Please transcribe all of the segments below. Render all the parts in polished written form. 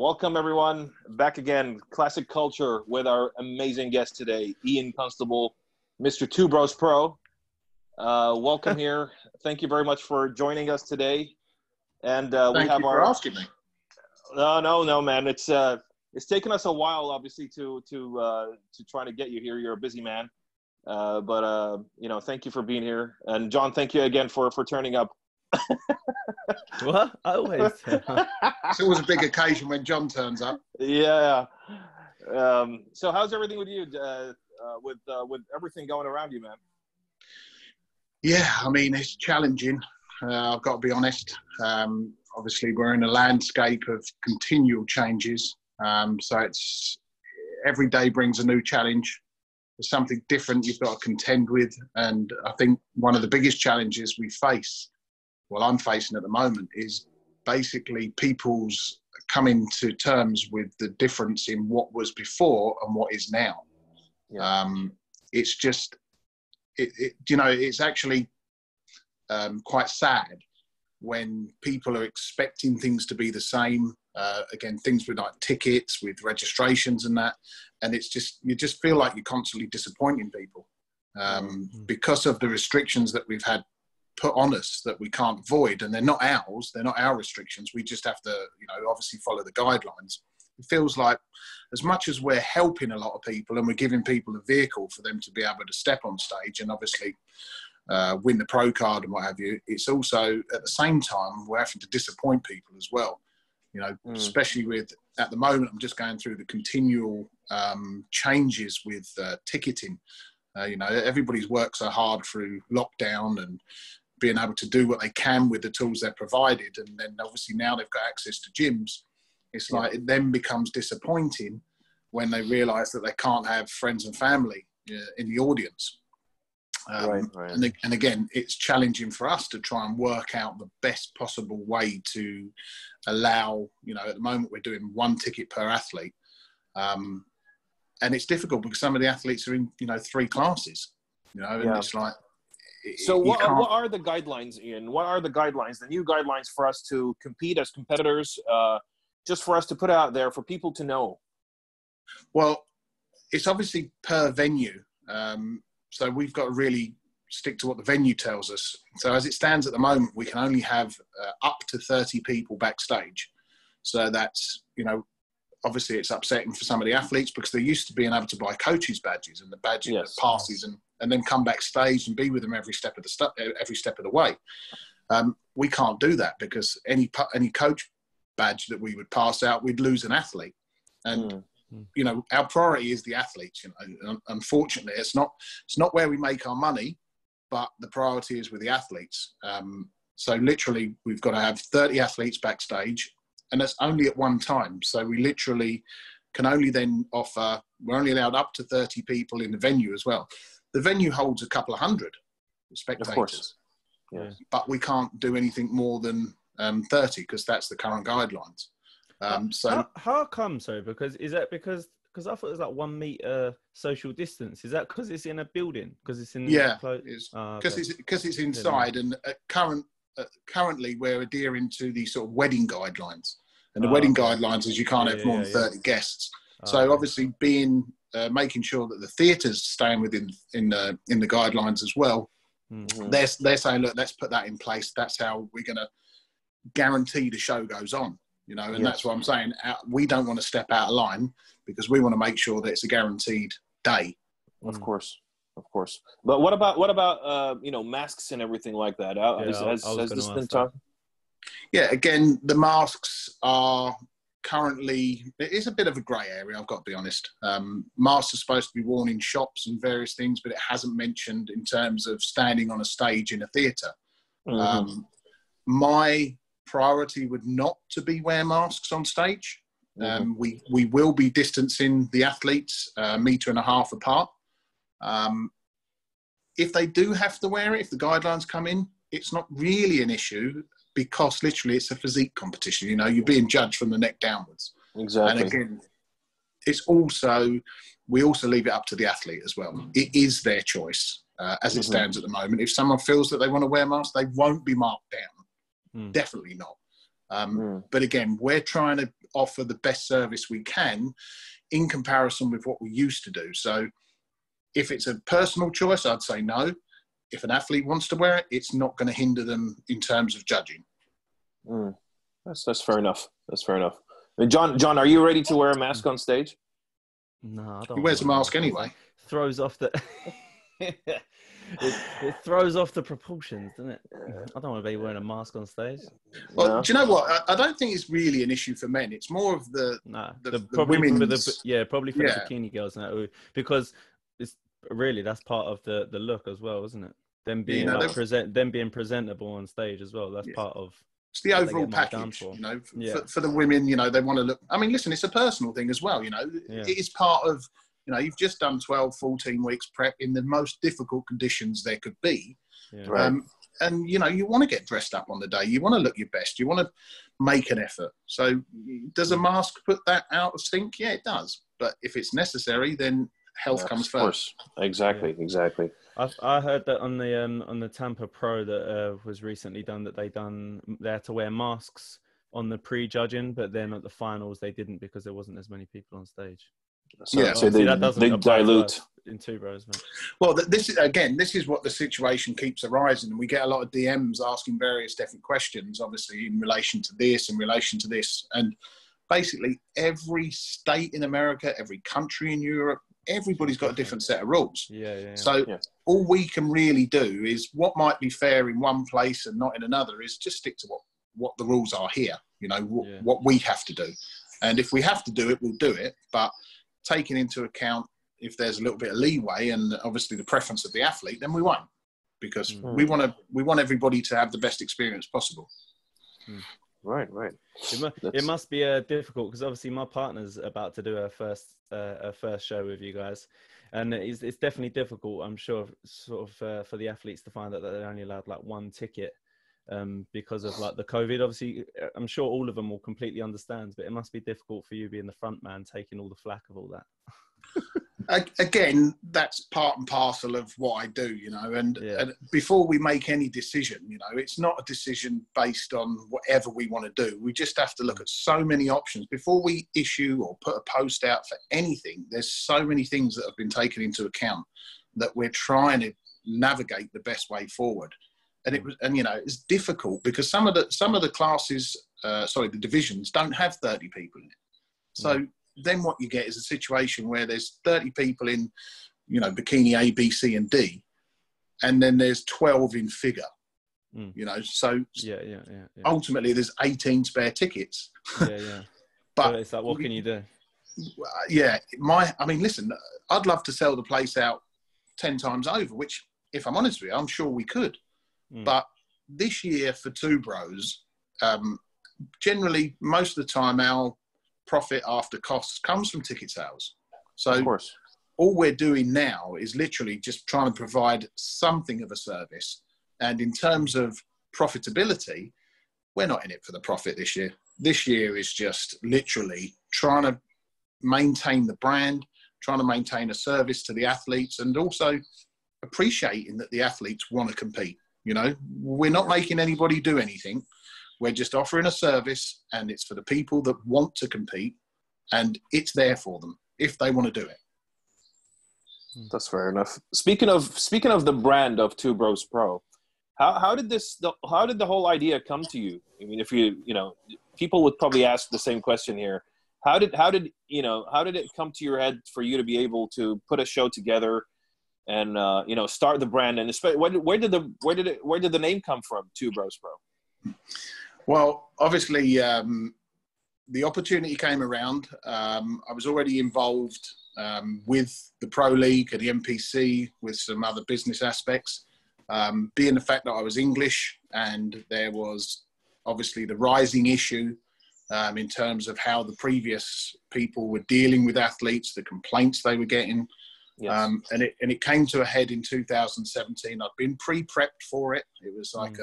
Welcome, everyone. Back again, Classic Culture, with our amazing guest today, Ian Constable, Mr. Two Bros Pro. Welcome here. Thank you very much for joining us today. And Thank you for asking me. No, man. It's taken us a while, obviously, to try to get you here. You're a busy man. You know, thank you for being here. And John, thank you again for turning up. What? I always it's always a big occasion when John turns up. Yeah. So how's everything with you, with everything going around you, man? Yeah, I mean, it's challenging. I've got to be honest. Obviously, we're in a landscape of continual changes. So it's every day brings a new challenge. There's something different you've got to contend with. And I think one of the biggest challenges we face, well, I'm facing at the moment, is basically people's coming to terms with the difference in what was before and what is now. Yeah. It's just, you know, it's actually quite sad when people are expecting things to be the same. Again, things with like tickets, with registrations and that. And it's just, you just feel like you're constantly disappointing people because of the restrictions that we've had put on us that we can't void, and they're not ours, they're not our restrictions. We just have to, you know, obviously follow the guidelines. It feels like as much as we're helping a lot of people and we're giving people a vehicle for them to be able to step on stage and obviously win the pro card and what have you, it's also at the same time we're having to disappoint people as well, you know, especially with, at the moment, I'm just going through the continual changes with ticketing. You know, everybody's worked so hard through lockdown and being able to do what they can with the tools they're provided, and then obviously now they've got access to gyms. It's like it then becomes disappointing when they realise that they can't have friends and family in the audience. Right. And again, it's challenging for us to try and work out the best possible way to allow, you know, at the moment we're doing one ticket per athlete, and it's difficult because some of the athletes are in, you know, three classes, you know, and it's like, so what are the guidelines, Ian? What are the guidelines, the new guidelines for us to compete as competitors, just for us to put out there for people to know? Well, it's obviously per venue. So we've got to really stick to what the venue tells us. So as it stands at the moment, we can only have up to 30 people backstage. So that's, you know, obviously it's upsetting for some of the athletes because they're used to being able to buy coaches badges and the badges that passes and then come backstage and be with them every step of the way. We can't do that because any coach badge that we would pass out, we'd lose an athlete. And you know, our priority is the athletes. You know, and unfortunately, it's not where we make our money, but the priority is with the athletes. So literally, we've got to have 30 athletes backstage. And that's only at one time. So we literally can only then offer, we're only allowed up to 30 people in the venue as well. The venue holds a couple of hundred spectators. Of course. Yeah. But we can't do anything more than 30 because that's the current guidelines. So how come so? Because is that because I thought it was like 1 meter social distance. Is that because it's in a building? Because it's in it's inside, and at currently we're adhering to the sort of wedding guidelines, and the wedding guidelines is you can't have more than 30 guests. So obviously being making sure that the theatre's staying within in the guidelines as well. They're saying, look, let's put that in place. That's how we're going to guarantee the show goes on, you know. And that's what I'm saying, we don't want to step out of line because we want to make sure that it's a guaranteed day. Of course. But what about you know, masks and everything like that? Has this been talked? Yeah, again, the masks are currently, it is a bit of a grey area, I've got to be honest. Masks are supposed to be worn in shops and various things, but it hasn't mentioned in terms of standing on a stage in a theatre. My priority would not to be wear masks on stage. We will be distancing the athletes 1.5 meters apart. If they do have to wear it, if the guidelines come in, it's not really an issue because literally it's a physique competition. You know, you're being judged from the neck downwards. Exactly. And again, it's also, we also leave it up to the athlete as well. It is their choice as it stands at the moment. If someone feels that they want to wear masks, they won't be marked down. Definitely not. But again, we're trying to offer the best service we can in comparison with what we used to do. So if it's a personal choice, I'd say no. If an athlete wants to wear it, it's not going to hinder them in terms of judging. Mm. That's fair enough. That's fair enough. John, are you ready to wear a mask on stage? No, I don't. He wears a mask anyway. Throws off the... It throws off the proportions, doesn't it? I don't want to be wearing a mask on stage. Well, no. Do you know what? I don't think it's really an issue for men. It's more of the women. Yeah, probably for the bikini girls, because it's really that's part of the look as well, isn't it? Them being them being presentable on stage as well. That's part of. It's the overall package, for the women. You know, they want to look. I mean, listen, it's a personal thing as well. You know, it is part of. You know, you've just done 12, 14 weeks prep in the most difficult conditions there could be. Yeah, right. And, you know, you want to get dressed up on the day. You want to look your best. You want to make an effort. So does a mask put that out of sync? Yeah, it does. But if it's necessary, then health comes first. Exactly, exactly. I heard that on the Tampa Pro that was recently done, that they had to wear masks on the pre-judging, but then at the finals they didn't because there wasn't as many people on stage. So, so they dilute in Two Bros, man. Well, this is what the situation keeps arising, and we get a lot of DMs asking various different questions, obviously in relation to this, and basically every state in America, every country in Europe, everybody's got a different set of rules. All we can really do is what might be fair in one place and not in another is just stick to what the rules are here. You know what we have to do, and if we have to do it, we'll do it, but taking into account if there's a little bit of leeway and obviously the preference of the athlete, then we won't, because we want everybody to have the best experience possible. Right. It must be difficult because obviously my partner's about to do her first show with you guys, and it's definitely difficult, I'm sure, sort of for the athletes to find out that they're only allowed like one ticket because of like the COVID. Obviously I'm sure all of them will completely understand, but it must be difficult for you being the front man taking all the flack of all that. Again, that's part and parcel of what I do, you know, and before we make any decision, you know, it's not a decision based on whatever we want to do. We just have to look at so many options before we issue or put a post out for anything. There's so many things that have been taken into account that we're trying to navigate the best way forward. And it's difficult because some of the classes, the divisions don't have 30 people in it. So then what you get is a situation where there's 30 people in, you know, bikini A, B, C, and D, and then there's 12 in figure. You know, so ultimately there's 18 spare tickets. But it's like, what can you do? I mean, listen, I'd love to sell the place out 10 times over, which, if I'm honest with you, I'm sure we could. But this year for Two Bros, generally most of the time our profit after costs comes from ticket sales. So all we're doing now is literally just trying to provide something of a service. And in terms of profitability, we're not in it for the profit this year. This year is just literally trying to maintain the brand, trying to maintain a service to the athletes, and also appreciating that the athletes want to compete. You know, we're not making anybody do anything. We're just offering a service, and it's for the people that want to compete, and it's there for them if they want to do it. That's fair enough. Speaking of the brand of Two Bros Pro, how did the whole idea come to you? I mean, if you know, people would probably ask the same question here. How did it come to your head for you to be able to put a show together and start the brand, and especially where did the name come from, Two Bros Pro? Well, obviously the opportunity came around. I was already involved with the Pro League and the MPC with some other business aspects. Being the fact that I was English, and there was obviously the rising issue in terms of how the previous people were dealing with athletes, the complaints they were getting. Yes. And it came to a head in 2017. I'd been pre-prepped for it. It was like,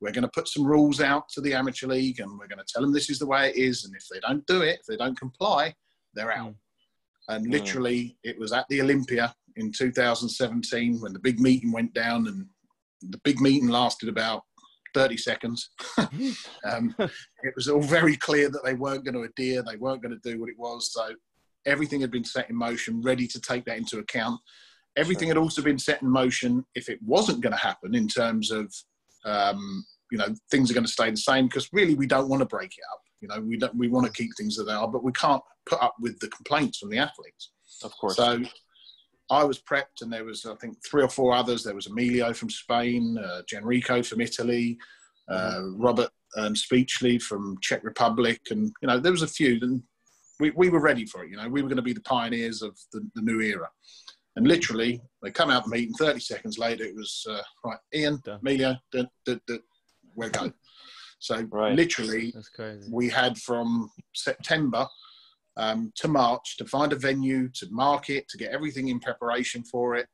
we're going to put some rules out to the amateur league, and we're going to tell them this is the way it is. And if they don't do it, if they don't comply, they're out. And literally, it was at the Olympia in 2017 when the big meeting went down, and the big meeting lasted about 30 seconds. It was all very clear that they weren't going to adhere. They weren't going to do what it was. So everything had been set in motion, ready to take that into account. Everything had also been set in motion if it wasn't going to happen in terms of, you know, things are going to stay the same, because really we don't want to break it up. You know, we want to keep things as they are, but we can't put up with the complaints from the athletes. Of course. So I was prepped, and there was, I think, 3 or 4 others. There was Emilio from Spain, Gianrico from Italy, Robert Speechley from Czech Republic. And, you know, there was a few, and we were ready for it. You know, we were going to be the pioneers of the new era. And literally, they come out of the meeting, 30 seconds later, it was, right, Ian, done. Emilio, we're going. So literally, we had from September to March to find a venue, to market, to get everything in preparation for it,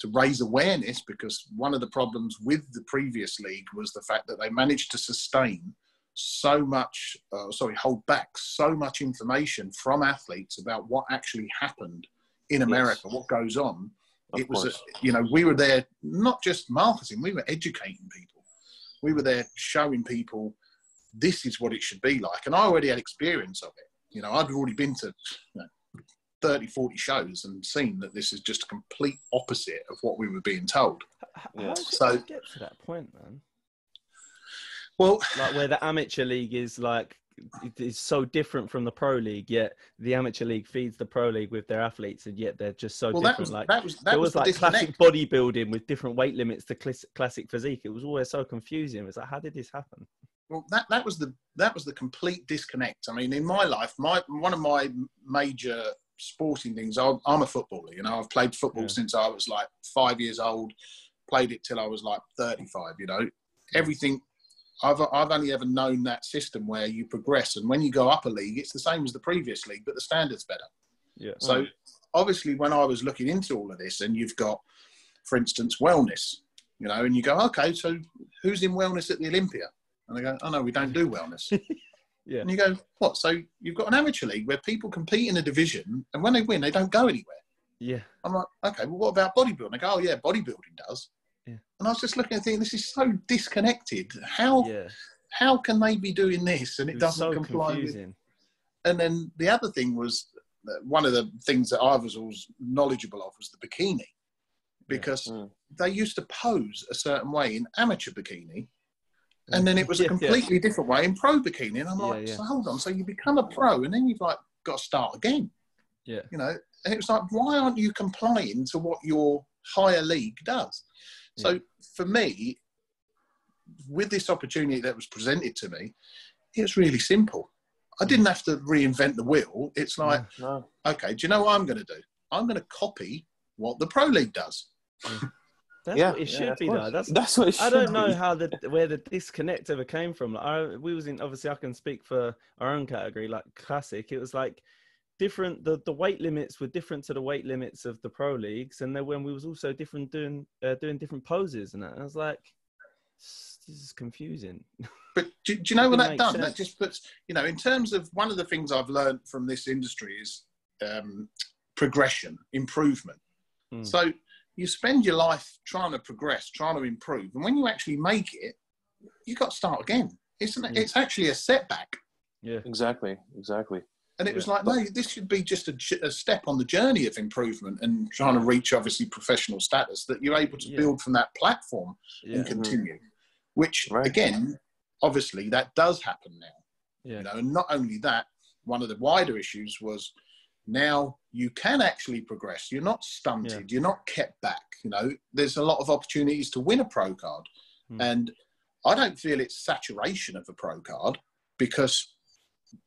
to raise awareness, because one of the problems with the previous league was the fact that they managed to sustain so much, hold back so much information from athletes about what actually happened in America, what goes on. It was, you know, we were there not just marketing, we were educating people. We were there showing people this is what it should be like. And I already had experience of it. You know, I'd already been to 30, 40 shows and seen that this is just a complete opposite of what we were being told. How did you get to that point, man? Well, like where the amateur league is like, it's so different from the pro league, yet the amateur league feeds the pro league with their athletes, and yet they're just so different. That was like classic bodybuilding with different weight limits to classic physique. It was always so confusing. It was like, how did this happen? Well, that was the complete disconnect. I mean, in my life, one of my major sporting things, I'm a footballer. You know, I've played football since I was like 5 years old, played it till I was like 35. You know, everything. I've only ever known that system where you progress, and when you go up a league, it's the same as the previous league, but the standard's better. Yeah. So obviously when I was looking into all of this, and you've got, for instance, wellness, you know, and you go, okay, so who's in wellness at the Olympia? And they go, oh no, we don't do wellness. Yeah. And you go, what? So you've got an amateur league where people compete in a division, and when they win, they don't go anywhere. Yeah. I'm like, okay, well, what about bodybuilding? They go, oh yeah, bodybuilding does. Yeah. And I was just looking and thinking, this is so disconnected. How can they be doing this? And it doesn't comply with. And then the other thing was, one of the things that I was always knowledgeable of was the bikini. Because they used to pose a certain way in amateur bikini. And then it was a completely different way in pro bikini. And I'm like, so hold on. So you become a pro, and then you've like got to start again. Yeah. You know, and it was like, why aren't you complying to what your higher league does? So for me, with this opportunity that was presented to me, it was really simple. I didn't have to reinvent the wheel. It's like, okay, do you know what I'm going to do? I'm going to copy what the pro league does. That's what it should be, though. That's what it should be. I don't know how where the disconnect ever came from. Like, we was in, obviously, I can speak for our own category, like classic. It was like, different, the weight limits were different to the weight limits of the pro leagues, and then when we was also different doing different poses and that, and I was like, this is confusing. But do you know what that done? Sense. That just puts, you know, in terms of one of the things I've learned from this industry is progression, improvement. So you spend your life trying to progress, trying to improve, and when you actually make it, you got to start again. It's actually a setback. Yeah, exactly. And it was like, no, this should be just a step on the journey of improvement and trying to reach, obviously, professional status that you're able to build from that platform and continue. Which, again, obviously, that does happen now. Yeah. You know, and not only that, one of the wider issues was now you can actually progress. You're not stunted. Yeah. You're not kept back. You know, there's a lot of opportunities to win a pro card. And I don't feel it's saturation of a pro card, because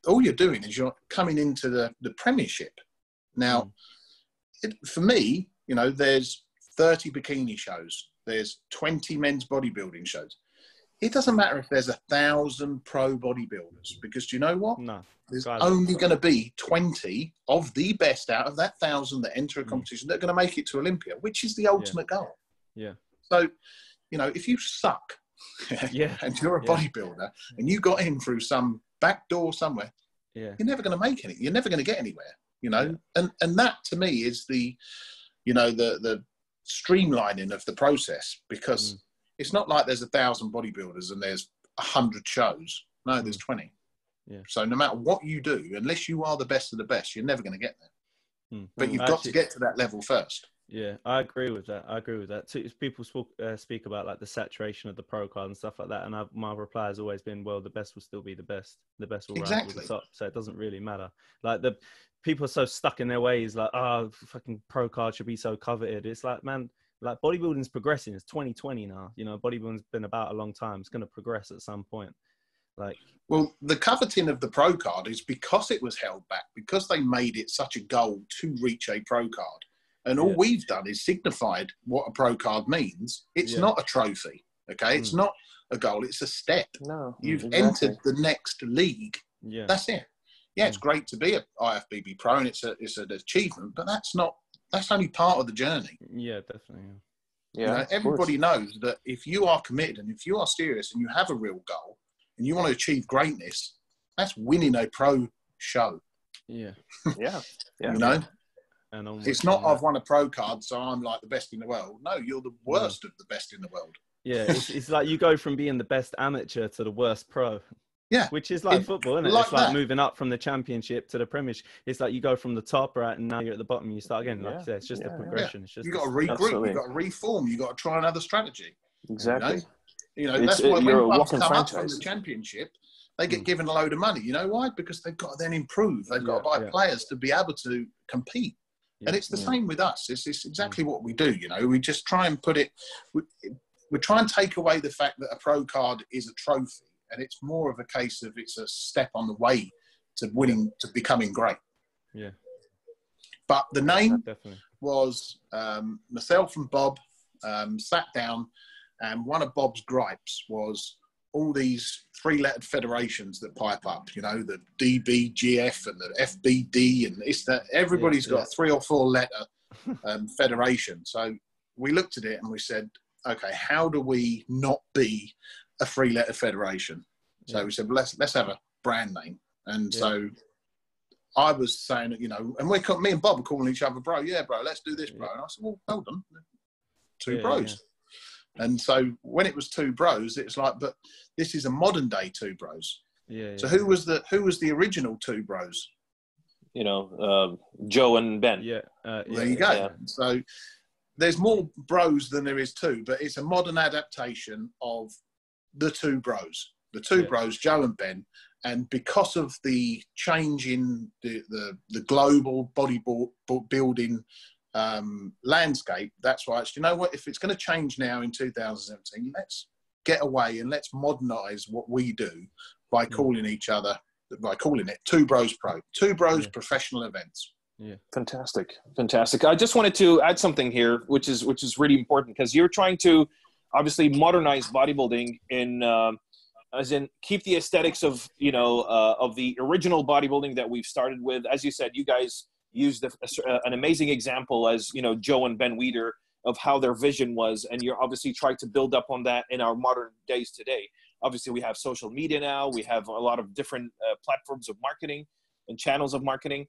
all you're doing is you're coming into the premiership. Now, for me, you know, there's 30 bikini shows. There's 20 men's bodybuilding shows. It doesn't matter if there's 1,000 pro bodybuilders, because do you know what? No. There's only going to be 20 of the best out of that 1,000 that enter a competition that are going to make it to Olympia, which is the ultimate goal. Yeah. So, you know, if you suck and you're a bodybuilder and you got in through some back door somewhere, you're never going to make anything. You're never going to get anywhere, you know. And that to me is the, you know, the streamlining of the process, because it's not like there's 1,000 bodybuilders and there's 100 shows. No, there's 20. Yeah. So no matter what you do, unless you are the best of the best, you're never going to get there. Mm. But you've got to get to that level first. Yeah, I agree with that. I agree with that. So people speak about like the saturation of the pro card and stuff like that. And my reply has always been, well, the best will still be the best. The best will rise to the top. So it doesn't really matter. Like the people are so stuck in their ways. Like, oh, fucking pro card should be so coveted. It's like, man, like bodybuilding's progressing. It's 2020 now. You know, bodybuilding's been about a long time. It's going to progress at some point. Like, well, the coveting of the pro card is because it was held back, because they made it such a goal to reach a pro card. And all we've done is signified what a pro card means. It's not a trophy, okay? It's not a goal. It's a step. No, you've entered the next league. Yeah, that's it. Yeah, it's great to be an IFBB pro, and it's an achievement. But that's not. That's only part of the journey. Yeah, definitely. Yeah, you know, everybody knows that if you are committed and if you are serious and you have a real goal and you want to achieve greatness, that's winning a pro show. Yeah, yeah. You know. And it's not I've won a pro card, so I'm like the best in the world. No, you're the worst of the best in the world. Yeah, it's like you go from being the best amateur to the worst pro. Yeah. Which is like football, isn't it? It's like moving up from the championship to the premiership. It's like you go from the top, right, and now you're at the bottom and you start again. Like I said, it's just a progression. It's just you've got to regroup, you've got to reform, you've got to try another strategy. Exactly. You know, that's why when clubs come up from the championship, they get given a load of money. You know why? Because they've got to then improve. They've got to buy players to be able to compete. And it's the same with us. It's exactly what we do, you know. We just try and put it... We try and take away the fact that a pro card is a trophy, and it's more of a case of it's a step on the way to winning, to becoming great. Yeah. But the name was... myself and Bob sat down, and one of Bob's gripes was all these three-lettered federations that pipe up, you know, the DBGF and the FBD, and it's that everybody's got a 3 or 4 letter federation. So we looked at it and we said, okay, how do we not be a 3-letter federation? So we said, well, let's have a brand name. And so I was saying, you know, and me and Bob were calling each other, bro, yeah, bro, let's do this, bro. And I said, well, hold on, two bros. Yeah. And so when it was Two Bros, it's like, but this is a modern day Two Bros. Yeah. So who was the original Two Bros? You know, Joe and Ben. Yeah. There you go. Yeah. So there's more bros than there is two, but it's a modern adaptation of the Two Bros. The Two Bros, Joe and Ben. And because of the change in the global bodybuilding landscape, that's why you know what, if it's going to change now in 2017, let's get away and let's modernize what we do by calling it Two Bros Pro, Two Bros Professional Events. Yeah, fantastic. I just wanted to add something here, which is really important, because you're trying to obviously modernize bodybuilding as in keep the aesthetics of, you know, of the original bodybuilding that we've started with. As you said, you guys used an amazing example, as you know, Joe and Ben Weider, of how their vision was, and you're obviously trying to build up on that in our modern days today. Obviously, we have social media now, we have a lot of different platforms of marketing and channels of marketing.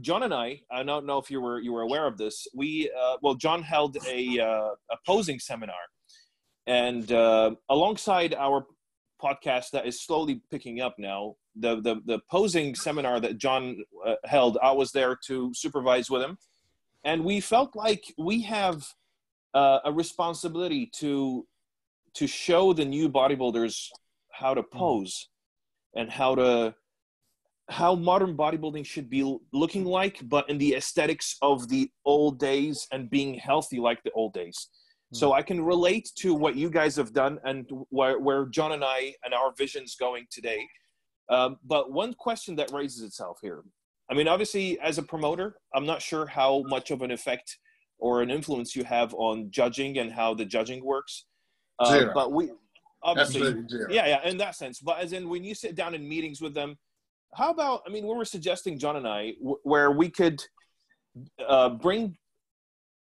John and I don't know if you were aware of this. We John held a posing seminar, and alongside our podcast that is slowly picking up now, the posing seminar that John held, I was there to supervise with him, and we felt like we have a responsibility to show the new bodybuilders how to pose and how modern bodybuilding should be looking like, but in the aesthetics of the old days and being healthy like the old days. So I can relate to what you guys have done and where John and I and our vision's going today. But one question that raises itself here. I mean, obviously, as a promoter, I'm not sure how much of an effect or an influence you have on judging and how the judging works. Zero. But we obviously, in that sense. But as in, when you sit down in meetings with them, how about, I mean, we were suggesting, John and I, where we could bring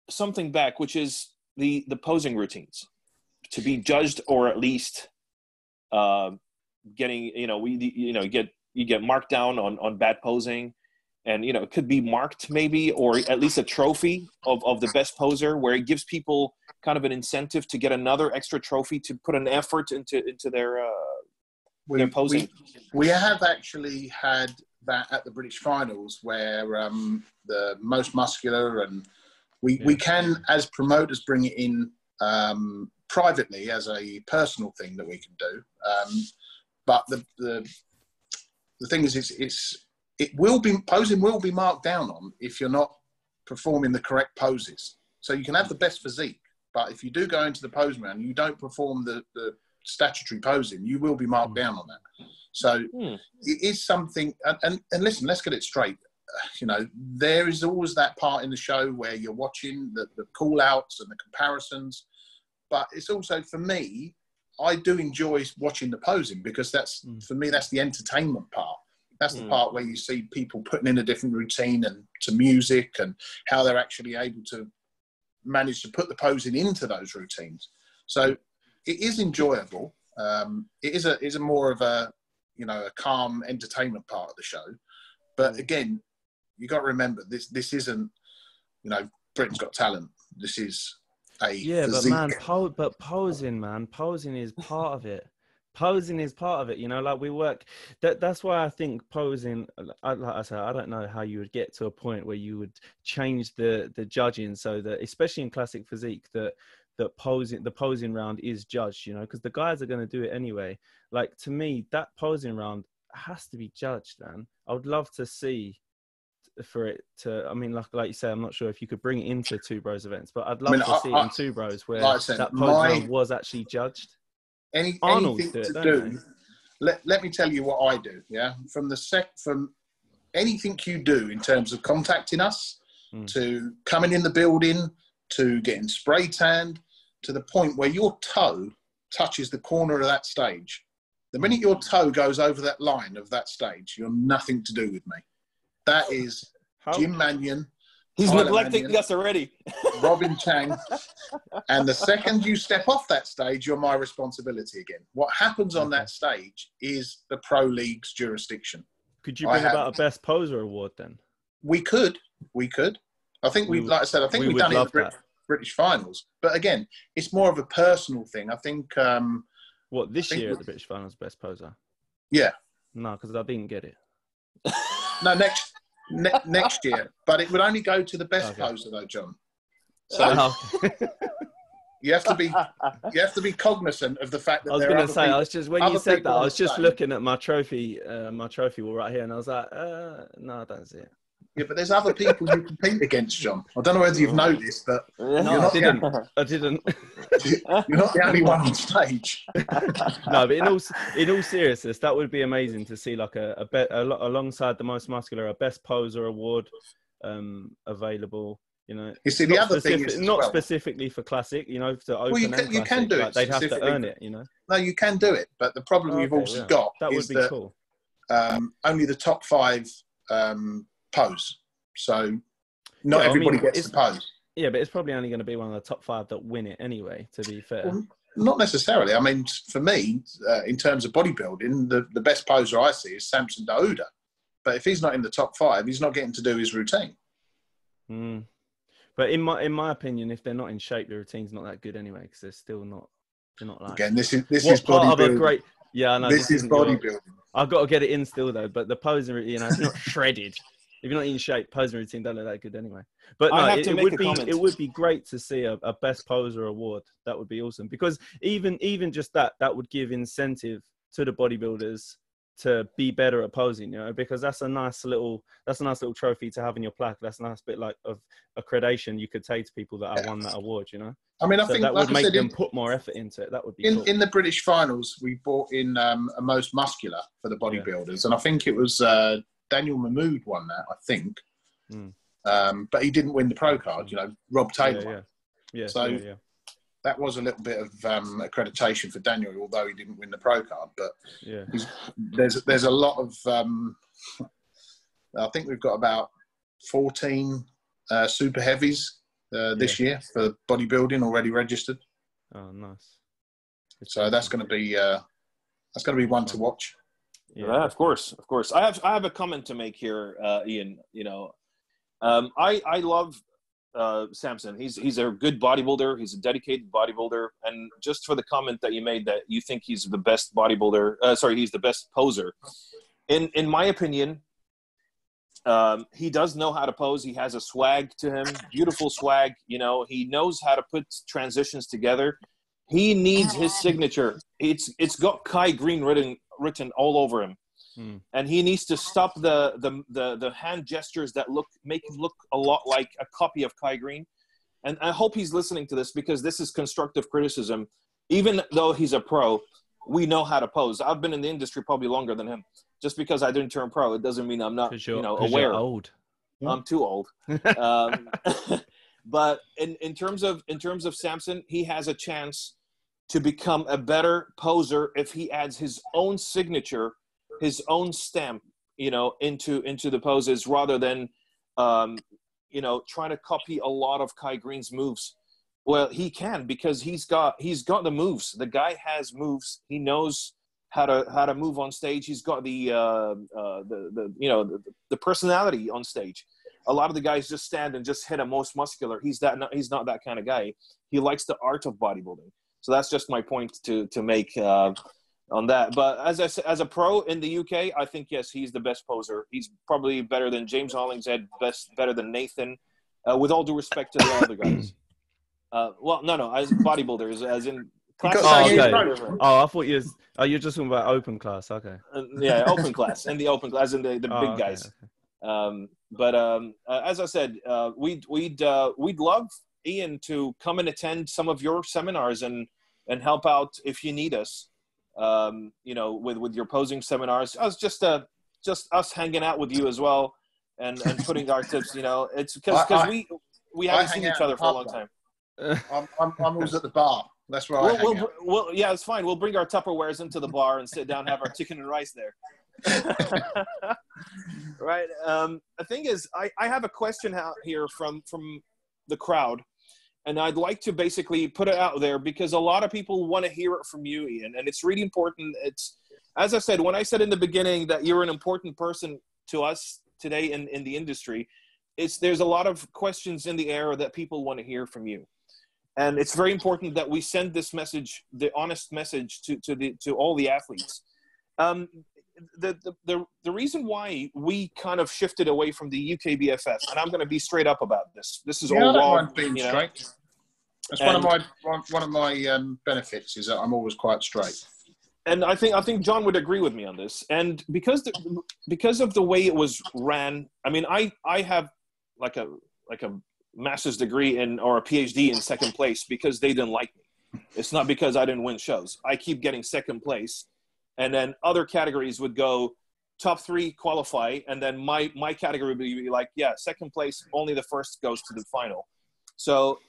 something back, which is the posing routines to be judged, or at least getting, you know, you get marked down on bad posing, And, you know, it could be marked maybe, or at least a trophy of the best poser, where it gives people kind of an incentive to get another extra trophy to put an effort into their posing. We have actually had that at the British finals, where the most muscular, and we can, as promoters, bring it in privately as a personal thing that we can do. But the thing is, it will be, posing will be marked down on if you're not performing the correct poses. So you can have the best physique, but if you do go into the pose round, you don't perform the statutory posing, you will be marked down on that. So it is something, and listen, let's get it straight. You know, there is always that part in the show where you're watching the call outs and the comparisons, but it's also, for me, I do enjoy watching the posing, because that's, for me, that's the entertainment part. That's the part where you see people putting in a different routine and to music, and how they're actually able to manage to put the posing into those routines. So it is enjoyable. It is a more of a, you know, a calm entertainment part of the show. But again, you got to remember, this isn't, you know, Britain's Got Talent. This is a physique. But man, posing is part of it. Posing is part of it, you know, like we work. That's why I think posing, like I said, I don't know how you would get to a point where you would change the judging, so that, especially in classic physique, that the posing round is judged, you know, because the guys are going to do it anyway. Like, to me, that posing round has to be judged, man. I would love to see for it to, I mean, like you say, I'm not sure if you could bring it into Two Bros events, but I'd love to see it in Two Bros, where that posing round was actually judged. Let me tell you what I do. Yeah, from anything you do in terms of contacting us, to coming in the building, to getting spray tanned, to the point where your toe touches the corner of that stage. The minute your toe goes over that line of that stage, you're nothing to do with me. That is Jim Mannion. He's neglecting us already. Robin Chang. And the second you step off that stage, you're my responsibility again. What happens on that stage is the Pro League's jurisdiction. Could you bring about a Best Poser award then? We could. I think we've done it in the British finals. But again, it's more of a personal thing. I think... this year at the British finals, Best Poser? Yeah. No, because I didn't get it. No, next year, but it would only go to the best poser though, John. So you have to be cognizant of the fact that I was just looking at my trophy wall right here, and I was like, no, I don't see it. Yeah, but there's other people you compete against, John. I don't know whether you've noticed, but I didn't. You're not the only one on stage. No, but in all seriousness, that would be amazing to see, like alongside the most muscular, a Best Poser award available. You know, you see, the other thing is not specifically for classic. You know, to open you can do it. They'd have to earn it. You know, no, you can do it. But the problem you've also got is that cool. Only the top five. Pose, so not everybody gets the pose. Yeah, but it's probably only going to be one of the top five that win it anyway, to be fair. Well, not necessarily. I mean, for me, in terms of bodybuilding, the best poser I see is Samson Dauda. But if he's not in the top five, he's not getting to do his routine. But in my opinion, if they're not in shape, the routine's not that good anyway, because they're still not. They're not like, again, this is part of a great. Yeah, I know. This is bodybuilding. I've got to get it in still though. But the posing, you know, it's not shredded. If you're not in shape, posing routine don't look that good anyway. But no, it would be great to see a Best Poser award. That would be awesome, because even just that would give incentive to the bodybuilders to be better at posing, you know, because that's a nice little trophy to have in your plaque. That's a nice bit like of accreditation you could take to people that I won that award, you know. I mean, I think that would make them put more effort into it. That would be cool. In the British finals, we brought in a most muscular for the bodybuilders, and I think it was. Daniel Mahmood won that, I think. But he didn't win the pro card, you know, Rob Taylor. So that was a little bit of accreditation for Daniel, although he didn't win the pro card. But there's a lot of... I think we've got about 14 super heavies this year for bodybuilding already registered. Oh, nice. So that's going to be one to watch. Yeah, of course, of course. I have a comment to make here, Ian. You know, I love Samson. He's a good bodybuilder. He's a dedicated bodybuilder. And just for the comment that you made that you think he's the best bodybuilder, he's the best poser. In my opinion, he does know how to pose. He has a swag to him, beautiful swag. You know, he knows how to put transitions together. He needs his signature. It's got Kai Green written all over him. Mm. And he needs to stop the hand gestures that make him look a lot like a copy of Kai Green. And I hope he's listening to this, because this is constructive criticism. Even though he's a pro, we know how to pose. I've been in the industry probably longer than him. Just because I didn't turn pro, it doesn't mean I'm not, aware. You're old. I'm too old. But in terms of Samson, he has a chance to become a better poser if he adds his own signature, his own stamp, into the poses, rather than, trying to copy a lot of Kai Green's moves. Well, he can, because he's got the moves. The guy has moves. He knows how to move on stage. He's got the personality on stage. A lot of the guys just stand and just hit a most muscular. He's not that kind of guy. He likes the art of bodybuilding. So that's just my point to make on that. But as I said, as a pro in the UK, I think, yes, he's the best poser. He's probably better than James Hollingshead, better than Nathan, with all due respect to the other guys. As bodybuilders, as in class. I thought you're just talking about open class. Okay. Open class. And the open class, and the big guys. Okay. As I said, we'd love Ian to come and attend some of your seminars and help out if you need us, with your posing seminars. I was just us hanging out with you as well and putting our tips, it's because we haven't seen each other for a long time. I'm always at the bar. That's where we'll yeah, it's fine. We'll bring our Tupperwares into the bar and sit down, have our chicken and rice there. Right. The thing is, I have a question out here from the crowd, and I'd like to basically put it out there because a lot of people want to hear it from you, Ian, and it's really important. It's, as I said, when I said in the beginning that you're an important person to us today in the industry, there's a lot of questions in the air that people want to hear from you. And it's very important that we send this message, the honest message to all the athletes. The reason why we kind of shifted away from the UK BFF, and I'm going to be straight up about this. This is all raw. That's one of my benefits, is that I'm always quite straight. And I think John would agree with me on this. And because of the way it was ran, I mean, I have like a master's degree or a PhD in second place because they didn't like me. It's not because I didn't win shows. I keep getting second place. And then other categories would go top three qualify. And then my category would be like, second place, only the first goes to the final. So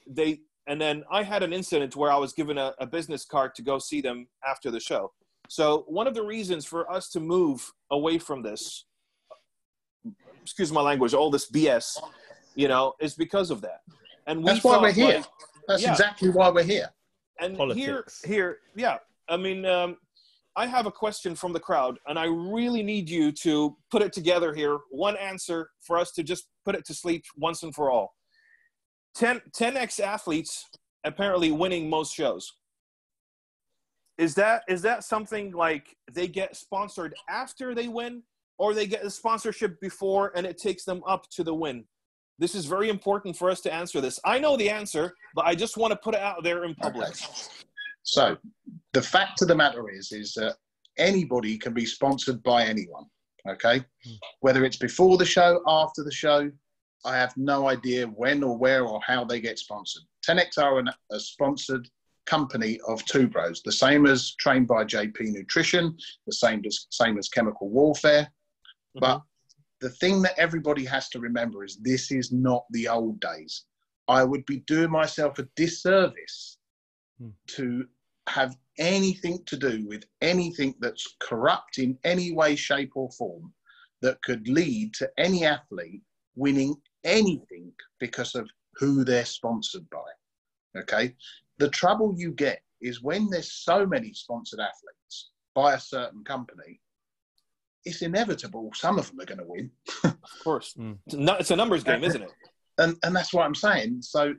and then I had an incident where I was given a business card to go see them after the show. So one of the reasons for us to move away from this, excuse my language, all this BS, is because of that. And that's why we're here. That's exactly why we're here. And politics. Here. I mean, I have a question from the crowd, and I really need you to put it together here. One answer for us to just put it to sleep once and for all. 10X athletes apparently winning most shows. Is that something like they get sponsored after they win, or they get the sponsorship before and it takes them up to the win? This is very important for us to answer this. I know the answer, but I just want to put it out there in public. Okay. So the fact of the matter is that anybody can be sponsored by anyone, okay? Whether it's before the show, after the show, I have no idea when or where or how they get sponsored. 10X are a sponsored company of Two Bros, the same as Trained by JP Nutrition, the same as Chemical Warfare. Mm-hmm. But the thing that everybody has to remember is this is not the old days. I would be doing myself a disservice to have anything to do with anything that's corrupt in any way, shape or form that could lead to any athlete winning anything because of who they're sponsored by, okay? The trouble you get is when there's so many sponsored athletes by a certain company, it's inevitable. Some of them are going to win. Of course. It's a numbers game, isn't it? And that's what I'm saying. So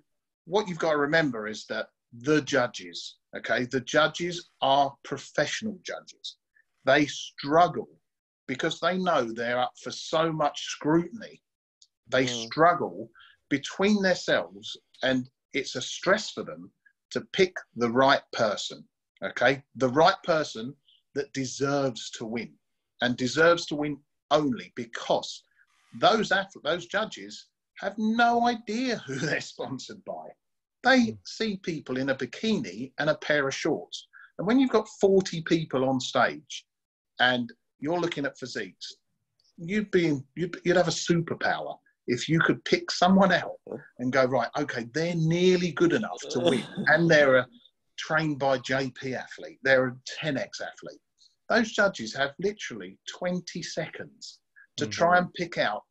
what you've got to remember is that the judges, okay, the judges are professional judges. They struggle because they know they're up for so much scrutiny. They struggle between themselves, and it's a stress for them to pick the right person, okay? The right person that deserves to win, and deserves to win only because those judges have no idea who they're sponsored by. They see people in a bikini and a pair of shorts. And when you've got 40 people on stage and you're looking at physiques, you'd have a superpower if you could pick someone out and go, right, okay, they're nearly good enough to win. And they're a trained by JP athlete. They're a 10X athlete. Those judges have literally 20 seconds to try and pick out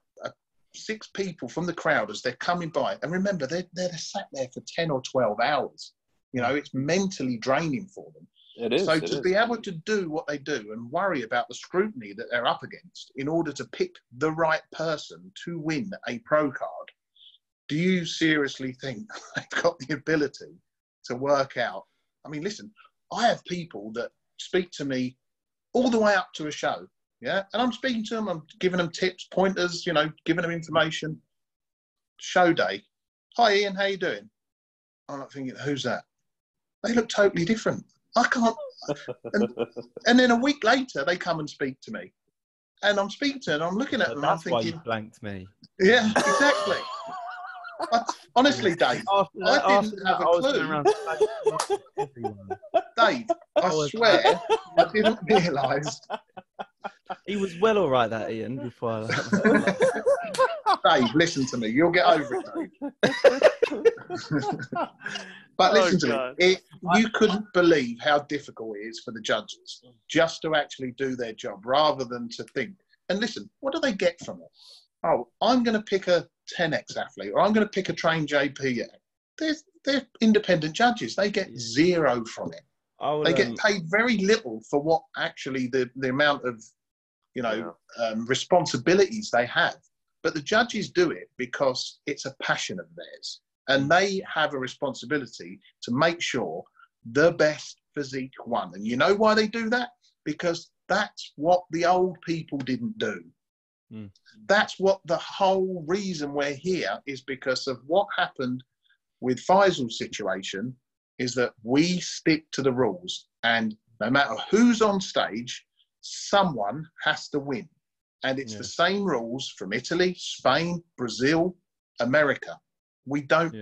six people from the crowd as they're coming by. And remember, they're sat there for 10 or 12 hours. You know, it's mentally draining for them. It is. So to be able to do what they do and worry about the scrutiny that they're up against in order to pick the right person to win a pro card, do you seriously think they've got the ability to work out? I mean, listen, I have people that speak to me all the way up to a show, yeah? And I'm speaking to them, I'm giving them tips, pointers, you know, giving them information. Show day. Hi, Ian, how you doing? I'm not thinking, who's that? They look totally different. I can't. And then a week later, they come and speak to me. And I'm speaking to them, I'm looking at them, I'm thinking. That's why you blanked me. Yeah, exactly. Honestly, Dave, I didn't have a clue. Dave, I swear, I didn't realise. He was well all right, that Ian, before I... Dave, listen to me. You'll get over it, Dave. But listen to me. You couldn't believe how difficult it is for the judges just to actually do their job rather than to think. And listen, what do they get from it? Oh, I'm going to pick a 10X athlete, or I'm going to pick a trained JP. They're independent judges. They get zero from it. They get paid very little for what actually the amount of, you know, responsibilities they have. But the judges do it because it's a passion of theirs. And they have a responsibility to make sure the best physique won. And you know why they do that? Because that's what the old people didn't do. That's what the whole reason we're here is, because of what happened with Faisal's situation is that we stick to the rules, and no matter who's on stage, someone has to win. And it's the same rules from Italy, Spain, Brazil, America. We don't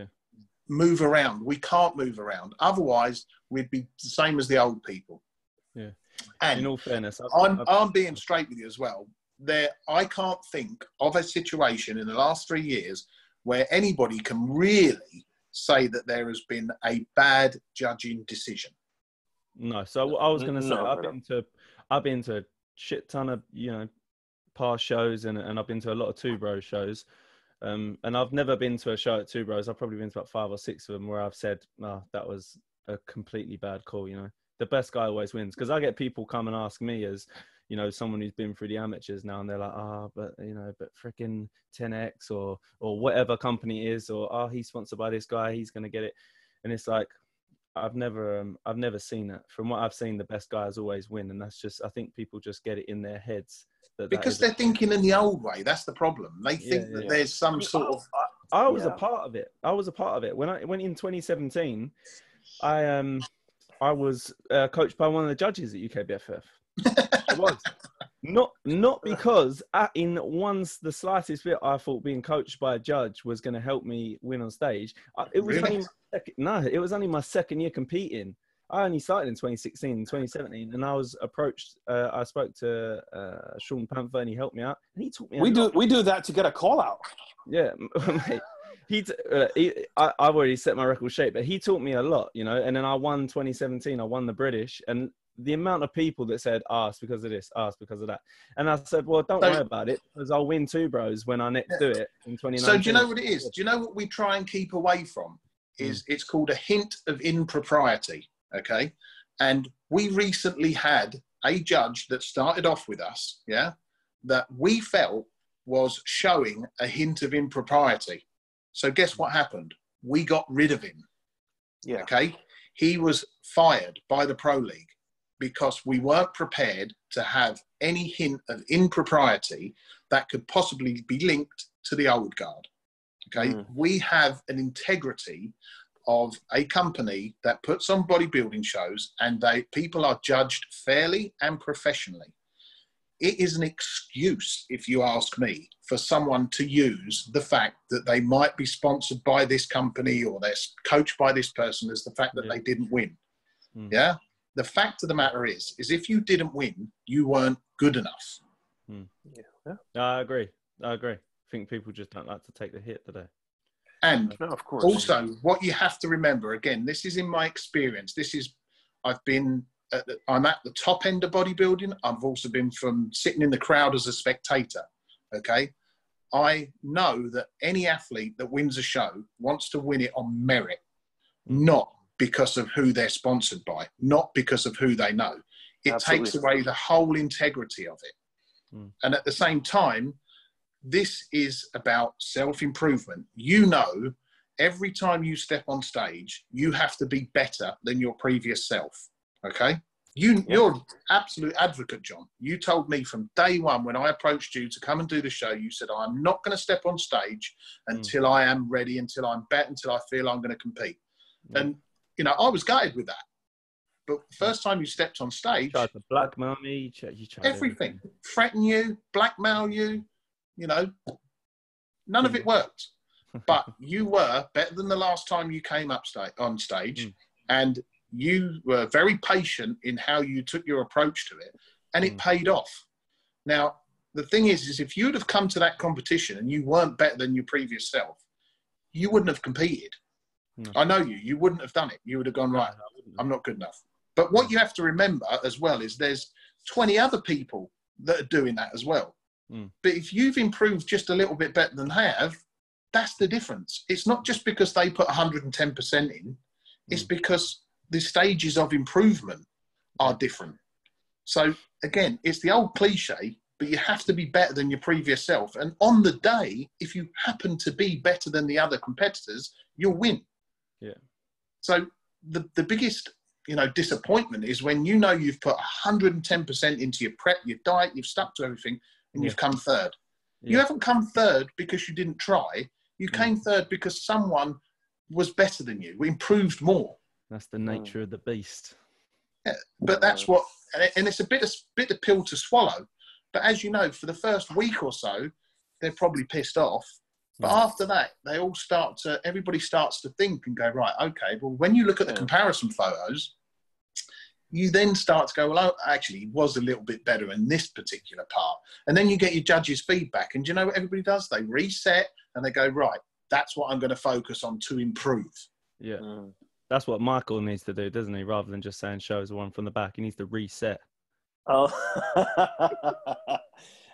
move around. We can't move around. Otherwise, we'd be the same as the old people. Yeah. And in all fairness, I'm being straight with you as well. I can't think of a situation in the last 3 years where anybody can really say that there has been a bad judging decision. No. So I was going to say, I've been to a shit ton of, you know, past shows, and I've been to a lot of Two Bros shows. And I've never been to a show at Two Bros. I've probably been to about 5 or 6 of them where I've said, no, that was a completely bad call, you know. The best guy always wins. Because I get people come and ask me as, you know, someone who's been through the amateurs now, and they're like, but, you know, but freaking 10X or whatever company it is, or, he's sponsored by this guy, he's going to get it. And it's like, I've never seen that. From what I've seen, the best guys always win. And that's just, I think people just get it in their heads. Because they're thinking in the old way. That's the problem. They think that there's some sort of... I was a part of it. I was a part of it. When I went in 2017, I was coached by one of the judges at UK BFF. It was. Not because the slightest bit I thought being coached by a judge was going to help me win on stage. It was really? It was only my second year competing. I only started in 2016 and 2017, and I was approached. I spoke to Sean Panther, and he helped me out, and he taught me. We do that to get a call out. Yeah, mate. I've already set my record straight, but he taught me a lot, you know. And then I won 2017. I won the British, and the amount of people that said, "It's because of this, it's because of that," and I said, "Well, don't worry about it, because I'll win Two Bros when I next do it in 2019." So do you know what it is? Do you know what we try and keep away from? Is it's called a hint of impropriety. Okay, and we recently had a judge that started off with us, yeah, that we felt was showing a hint of impropriety. So guess what happened? We got rid of him. Yeah. Okay. He was fired by the Pro League because we weren't prepared to have any hint of impropriety that could possibly be linked to the old guard. Okay. Mm. We have an integrity of a company that puts on bodybuilding shows, and people are judged fairly and professionally. It is an excuse, if you ask me, for someone to use the fact that they might be sponsored by this company or they're coached by this person as the fact that they didn't win. Mm. Yeah. The fact of the matter is if you didn't win, you weren't good enough. Mm. Yeah. No, I agree. I agree. I think people just don't like to take the hit today. And no, of course. Also, what you have to remember, again, this is in my experience. This is, I'm at the top end of bodybuilding. I've also been from sitting in the crowd as a spectator. Okay. I know that any athlete that wins a show wants to win it on merit, not because of who they're sponsored by, not because of who they know. It Absolutely. Takes away the whole integrity of it. Mm. And at the same time, this is about self-improvement. You know, every time you step on stage, you have to be better than your previous self. Okay. You're an absolute advocate, John. You told me from day one when I approached you to come and do the show, you said, I'm not going to step on stage until I am ready, until I'm better, until I feel I'm going to compete. Mm. And, you know, I was gutted with that. But the first time you stepped on stage, you tried to blackmail me, you tried everything. Threaten you, blackmail you, you know, none of it worked. But you were better than the last time you came up on stage. Mm. And you were very patient in how you took your approach to it, and it paid off. Now, the thing is if you'd have come to that competition and you weren't better than your previous self, you wouldn't have competed. No. I know you wouldn't have done it. You would have gone, right, I'm not good enough. But what you have to remember as well is there's 20 other people that are doing that as well. Mm. But if you've improved just a little bit better than they have, that's the difference. It's not just because they put 110% in. It's because the stages of improvement are different. So again, it's the old cliche, but you have to be better than your previous self. And on the day, if you happen to be better than the other competitors, you'll win. Yeah. So the biggest, you know, disappointment is when you know you've put 110% into your prep, your diet, you've stuck to everything, and you've come third. Yeah. You haven't come third because you didn't try. You came third because someone was better than you, improved more. That's the nature of the beast. Yeah, but that's what, and it's a bit of pill to swallow. But as you know, for the first week or so, they're probably pissed off. But after that, they all everybody starts to think and go, right, okay, well, when you look at the comparison photos, you then start to go, well, I actually was a little bit better in this particular part. And then you get your judges' feedback. And do you know what everybody does? They reset and they go, right, that's what I'm going to focus on to improve. Yeah. Mm. That's what Michael needs to do, doesn't he? Rather than just saying shows one from the back, he needs to reset. Oh,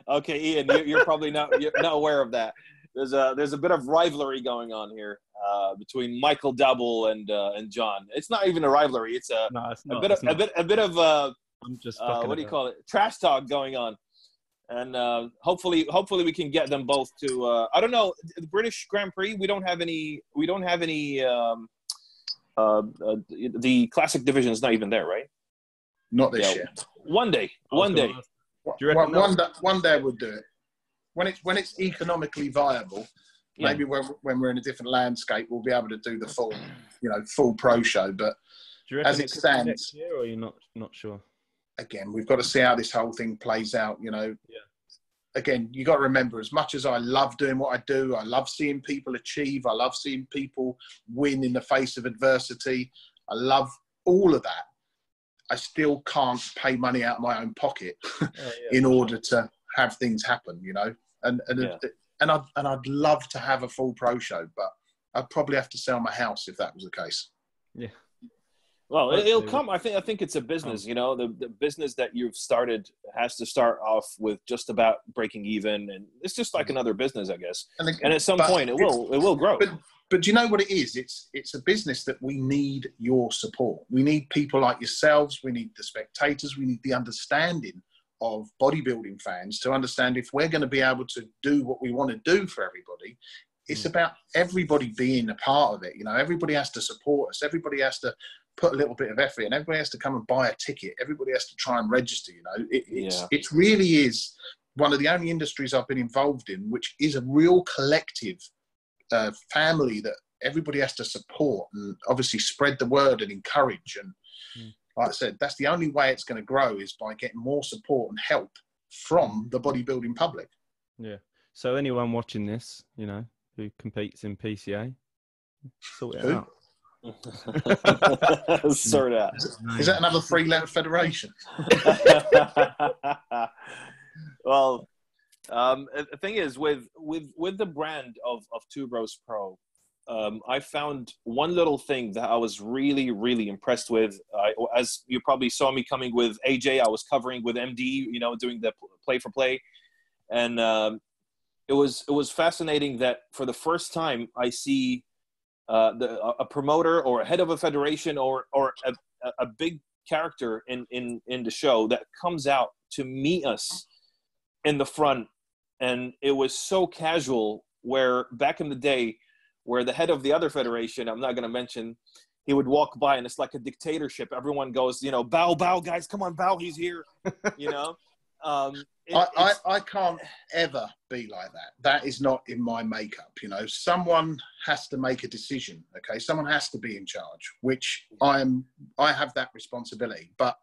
okay, Ian, you're probably not aware of that. There's a bit of rivalry going on here between Michael Double and John. It's not even a rivalry. It's a bit of what do you call it? Trash talk going on, and hopefully we can get them both to. I don't know, the British Grand Prix. We don't have any. The classic division is not even there, right? Not this year. One day. One day we'll do it. When it's economically viable, maybe when we're in a different landscape, we'll be able to do the full pro show. But as it stands, next year, or you're not sure. Again, we've got to see how this whole thing plays out. You know. Yeah. Again, you got to remember, as much as I love doing what I do, I love seeing people achieve, I love seeing people win in the face of adversity, I love all of that. I still can't pay money out of my own pocket in order to have things happen, you know. And I'd love to have a full pro show, but I'd probably have to sell my house if that was the case. Yeah. Well, it'll come. I think it's a business, you know, the business that you've started has to start off with just about breaking even. And it's just like another business, I guess. And at some point it will grow. But But do you know what it is? It's a business that we need your support. We need people like yourselves. We need the spectators. We need the understanding of bodybuilding fans to understand if we're going to be able to do what we want to do for everybody, it's about everybody being a part of it. You know, everybody has to support us. Everybody has to put a little bit of effort in. Everybody has to come and buy a ticket. Everybody has to try and register, you know. It really is one of the only industries I've been involved in, which is a real collective family that everybody has to support and obviously spread the word and encourage. And like I said, that's the only way it's going to grow is by getting more support and help from the bodybuilding public. Yeah. So anyone watching this, you know, who competes in PCA, sort it out. Sort it out. Is that another three-letter federation? Well, the thing is, with the brand of Two Bros Pro, I found one little thing that I was really, really impressed with. As you probably saw me coming with AJ, I was covering with MD, you know, doing the play for play. And it was fascinating that for the first time I see a promoter or a head of a federation or a big character in the show that comes out to meet us in the front. And it was so casual, where back in the day, where the head of the other federation, I'm not going to mention, he would walk by and it's like a dictatorship. Everyone goes, you know, bow, bow, guys, come on, bow, he's here, you know. I can't ever be like that. That is not in my makeup, you know. Someone has to make a decision, okay? Someone has to be in charge, which I have that responsibility. But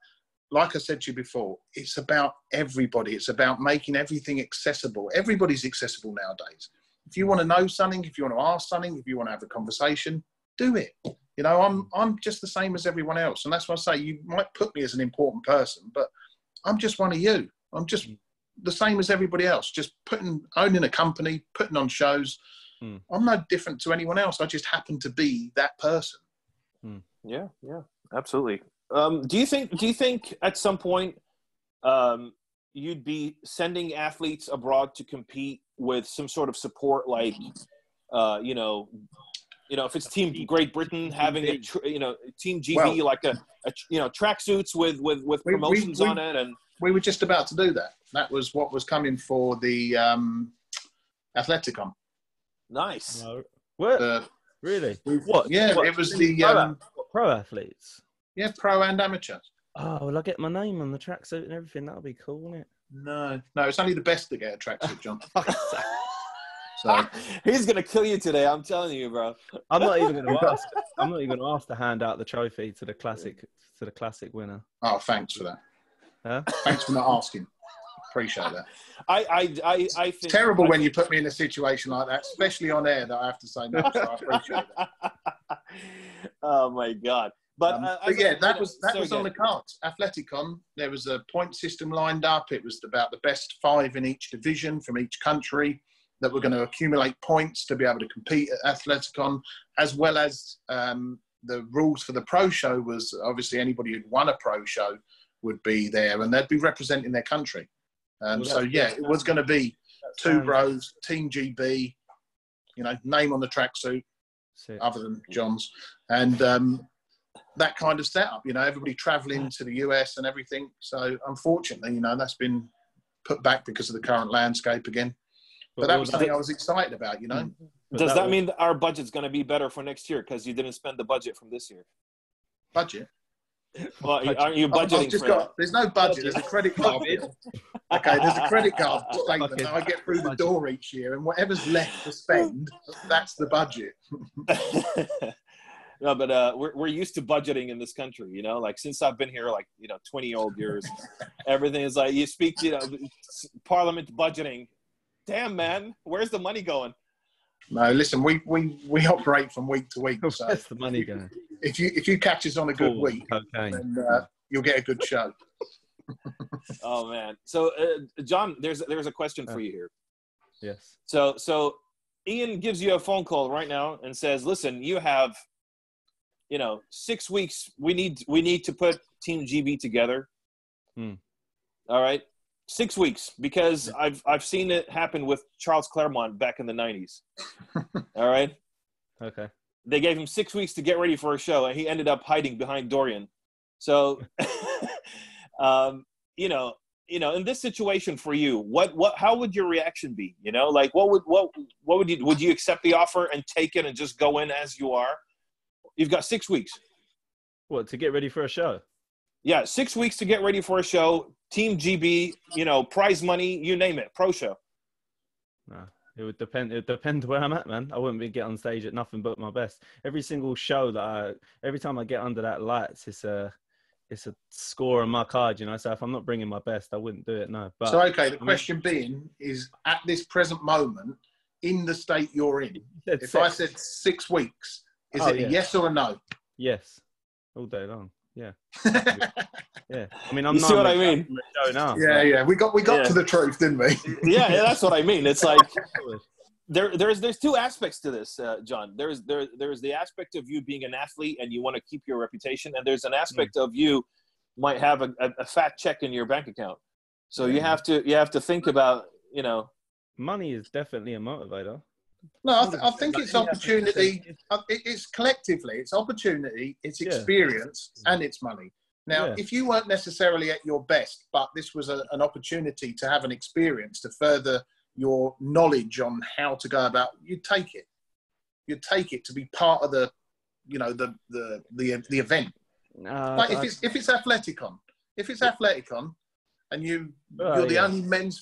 like I said to you before, it's about everybody. It's about making everything accessible. Everybody's accessible nowadays. If you want to know something, if you want to ask something, if you want to have a conversation, do it. You know, I'm just the same as everyone else. And that's why I say you might put me as an important person, but I'm just one of you. I'm just the same as everybody else, just owning a company, putting on shows. I'm no different to anyone else. I just happen to be that person. Yeah, yeah, absolutely. Do you think at some point you'd be sending athletes abroad to compete with some sort of support, like, you know, if it's Team Great Britain having a, Team GB, well, like a tracksuits with promotions on it, and we were just about to do that. That was what was coming for the Athleticon. Nice. Really? What? Yeah, what? It was the pro athletes. Yeah, pro and amateur. Oh, well, I'll get my name on the tracksuit and everything. That'll be cool, won't it? No, it's only the best that get a tracksuit, John. So he's gonna kill you today. I'm telling you, bro. I'm not even gonna ask to hand out the trophy to the classic winner. Oh, thanks for that. Huh? Thanks for not asking. Appreciate that. I think it's terrible when you put me in a situation like that, especially on air, that I have to say no. So I appreciate that. Oh my God. But yeah, that was on the cards. Athleticon, there was a point system lined up. It was about the best 5 in each division from each country that were going to accumulate points to be able to compete at Athleticon, as well as the rules for the pro show was obviously anybody who'd won a pro show would be there and they'd be representing their country. It was going to be Two Bros, Team GB, you know, name on the tracksuit, other than John's. And... that kind of setup, you know, everybody traveling to the US and everything. So unfortunately, you know, that's been put back because of the current landscape again. But that was something I was excited about, you know. Does that mean our budget's going to be better for next year because you didn't spend the budget from this year? Budget? Well, aren't you budgeting for it? There's no budget. There's a credit card bill. Okay, there's a credit card statement that I get through the door each year, and whatever's left to spend, that's the budget. No, but we're used to budgeting in this country, you know, like since I've been here, like, you know, 20 old years, everything is like, you speak, you know, parliament budgeting. Damn, man, where's the money going? No, listen, we operate from week to week. So where's the money going? If you catch us on a good week, okay, then you'll get a good show. Oh, man. So, John, there's a question for you here. Yes. So Ian gives you a phone call right now and says, listen, you have... you know, 6 weeks, we need to put Team GB together. All right. 6 weeks, because I've seen it happen with Charles Claremont back in the 90s. All right. Okay. They gave him 6 weeks to get ready for a show, and he ended up hiding behind Dorian. So, you know, in this situation for you, how would your reaction be? You know, like would you accept the offer and take it and just go in as you are? You've got 6 weeks. What, to get ready for a show? Yeah, 6 weeks to get ready for a show. Team GB, you know, prize money, you name it, pro show. Nah, it would depend. It depends where I'm at, man. I wouldn't be get on stage at nothing but my best. Every single show that every time I get under that lights, it's a score on my card, you know. So if I'm not bringing my best, I wouldn't do it. No. But so okay, the question being is, at this present moment, in the state you're in, if I said 6 weeks, is it a yes or a no? Yes, all day long. Yeah. Yeah. I mean, I'm not. See what I mean? Now, yeah, so. Yeah. We got to the truth, didn't we? yeah, that's what I mean. It's like there's two aspects to this, John. There's the aspect of you being an athlete and you want to keep your reputation, and there's an aspect of you might have a fat check in your bank account. So you have to think about, you know. Money is definitely a motivator. No, I think it's opportunity. It's collectively, it's opportunity, it's experience, and it's money. Now, if you weren't necessarily at your best, but this was an opportunity to have an experience to further your knowledge on how to go about, you'd take it. You'd take it to be part of the, you know, the event. But if it's Athleticon, and you're the only men's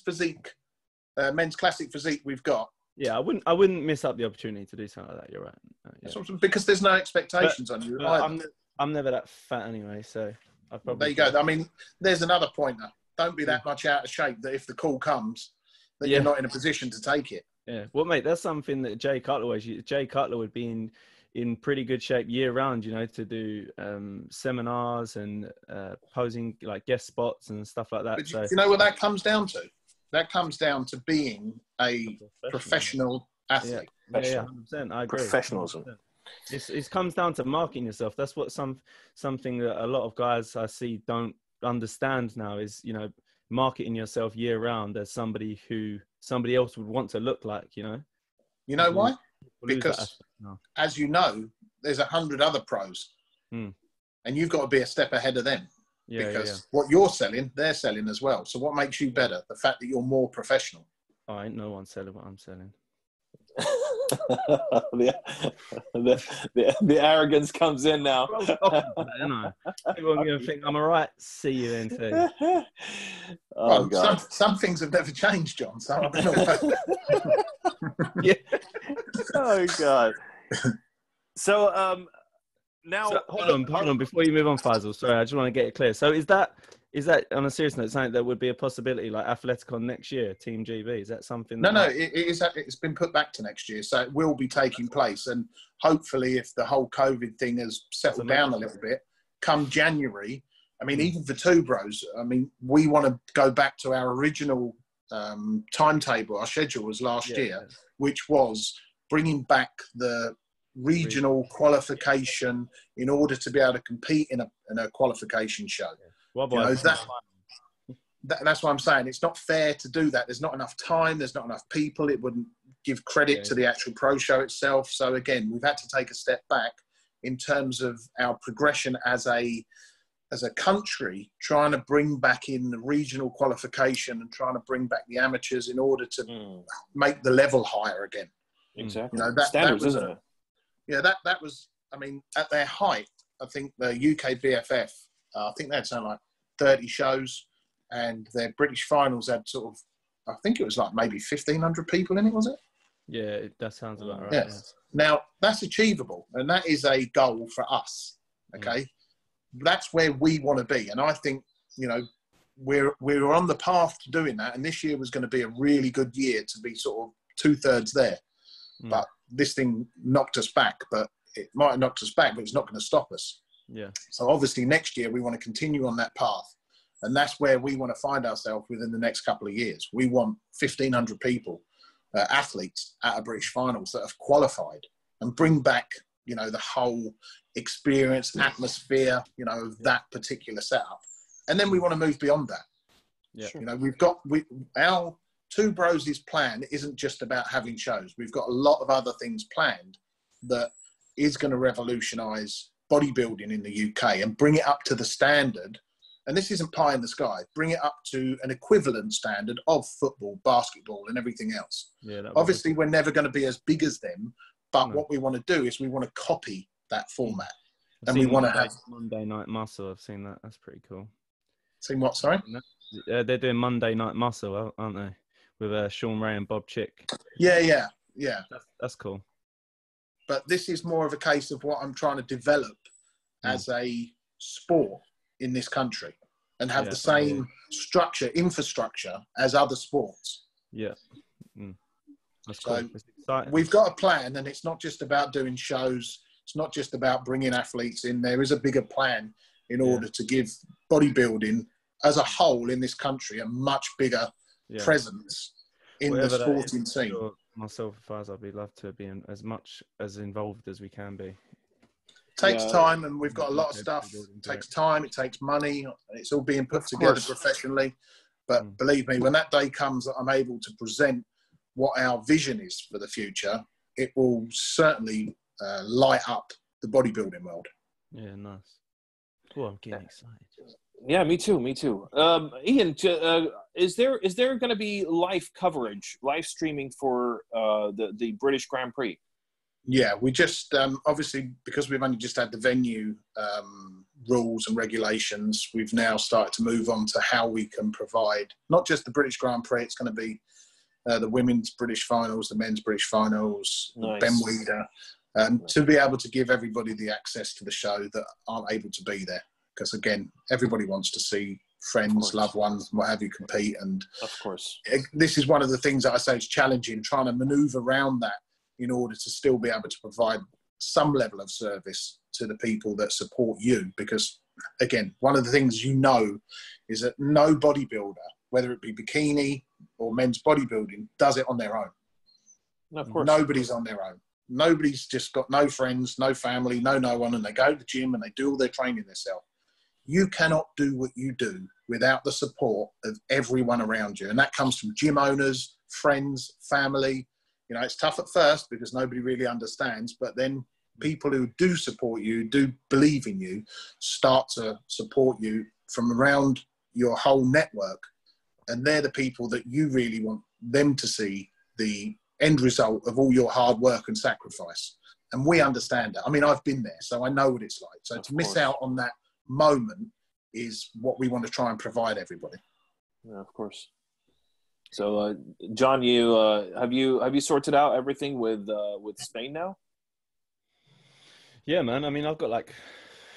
classic physique we've got. Yeah, I wouldn't miss up the opportunity to do something like that. You're right. Yeah. Because there's no expectations on you. I'm never that fat anyway, so I probably. There you go. I mean, there's another pointer. Don't be that much out of shape that if the call comes, that you're not in a position to take it. Yeah. Well, mate, that's something that Jay Cutler always used. Jay Cutler would be in pretty good shape year round, you know, to do seminars and posing, like guest spots and stuff like that. But so, you know what that comes down to? That comes down to being a professional athlete. Yeah, 100%, I agree. Professionalism. It comes down to marketing yourself. That's what something that a lot of guys I see don't understand now is, you know, marketing yourself year round as somebody who somebody else would want to look like, you know. You know why? Because, as you know, there's 100 other pros. Mm. And you've got to be a step ahead of them. Yeah, because what you're selling, they're selling as well. So what makes you better? The fact that you're more professional. Oh, ain't no one selling what I'm selling. the arrogance comes in now. Everyone's going to think, I'm all right, see you then too. Oh, well, God. Some things have never changed, John. So yeah. Oh, God. So, now, so, hold on, before you move on, Faisal, sorry, I just want to get it clear. So is that, on a serious note, something that would be a possibility, like Athleticon next year, Team GB? Is that something? No, it's been put back to next year, so it will be taking place. And hopefully, if the whole COVID thing has settled down a little bit, come January, I mean, even for Two Bros, I mean, we want to go back to our original timetable. Our schedule was last year, which was bringing back the regional qualification in order to be able to compete in a qualification show. Well, you know, that's what I'm saying. It's not fair to do that. There's not enough time. There's not enough people. It wouldn't give credit to the actual pro show itself. So again, we've had to take a step back in terms of our progression as a country, trying to bring back in the regional qualification and trying to bring back the amateurs in order to make the level higher again. Exactly. You know, standards, isn't it? Yeah, that was, I mean, at their height, I think the UK BFF, I think they had something like 30 shows, and their British finals had sort of, I think it was like maybe 1,500 people in it, was it? Yeah, that sounds about right. Yeah. Now, that's achievable, and that is a goal for us, okay? That's where we want to be, and I think, you know, we're on the path to doing that, and this year was going to be a really good year to be sort of two-thirds there, but this thing knocked us back, but it might have knocked us back, but it's not going to stop us. Yeah. So obviously next year we want to continue on that path, and that's where we want to find ourselves within the next couple of years. We want 1,500 people, athletes at a British finals that have qualified, and bring back, you know, the whole experience, atmosphere, you know, of that particular setup. And then we want to move beyond that. Yeah. You know, we've got, our Two Bros' plan isn't just about having shows. We've got a lot of other things planned that is going to revolutionise bodybuilding in the UK and bring it up to the standard, and this isn't pie in the sky, bring it up to an equivalent standard of football, basketball and everything else. Yeah, obviously we're never going to be as big as them, but what we want to do is we want to copy that format. And we want to have Monday Night Muscle. I've seen that. That's pretty cool. Seen what? Sorry, they're doing Monday Night Muscle, aren't they? With Sean Ray and Bob Chick. Yeah, yeah, yeah. That's cool. But this is more of a case of what I'm trying to develop as a sport in this country, and have the same structure, infrastructure as other sports. Yeah. That's cool. That's exciting. We've got a plan, and it's not just about doing shows. It's not just about bringing athletes in. There is a bigger plan in order to give bodybuilding as a whole in this country a much bigger presence in the sporting scene. Myself and Faisal, we'd love to be in as much as involved as we can be. Takes time, and we've got a lot of stuff. It takes time, it takes money. It's all being put together professionally. But believe me, when that day comes that I'm able to present what our vision is for the future, it will certainly light up the bodybuilding world. Yeah, nice. Oh, I'm getting excited. Yeah, me too, me too. Ian, is there going to be live coverage, live streaming for the British Grand Prix? Yeah, we just, obviously, because we've only just had the venue rules and regulations, we've now started to move on to how we can provide, not just the British Grand Prix, it's going to be the women's British finals, the men's British finals, Ben Weider, to be able to give everybody the access to the show that aren't able to be there. Because, again, everybody wants to see friends, loved ones, what have you, compete. And of course, this is one of the things that I say is challenging, trying to maneuver around that in order to still be able to provide some level of service to the people that support you. Because, again, one of the things you know is that no bodybuilder, whether it be bikini or men's bodybuilding, does it on their own. Of course. Nobody's on their own. Nobody's just got no friends, no family, no one, and they go to the gym and they do all their training themselves. You cannot do what you do without the support of everyone around you. And that comes from gym owners, friends, family. You know, it's tough at first because nobody really understands, but then people who do support you, do believe in you, start to support you from around your whole network. And they're the people that you really want them to see the end result of all your hard work and sacrifice. And we understand that. I mean, I've been there, so I know what it's like. So to miss out on that moment is what we want to try and provide everybody. Yeah, of course. So John, you have you sorted out everything with Spain now? Yeah, man, I mean, I've got like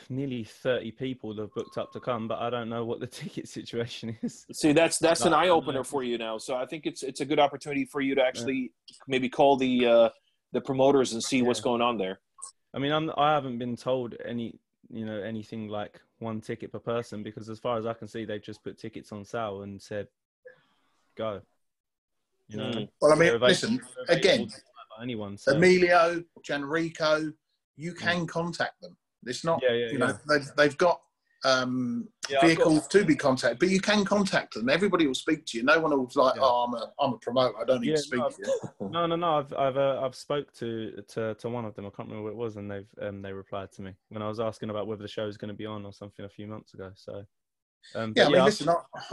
nearly 30 people that have booked up to come, but I don't know what the ticket situation is. See, that's an eye-opener for you now, so I think it's a good opportunity for you to actually maybe call the promoters and see what's going on there. I mean, I haven't been told anything like one ticket per person, because as far as I can see, they've just put tickets on sale and said, go. You know? Well, I mean, listen, again, anyone, so. Emilio, Gianrico, you can contact them. It's not, they've got vehicles to be contacted, but you can contact them. Everybody will speak to you. No one will be like, oh, I'm a promoter. I don't need to speak to you. No. I've spoke to one of them. I can't remember what it was, and they replied to me when I was asking about whether the show is going to be on or something a few months ago. So yeah, I mean, listen,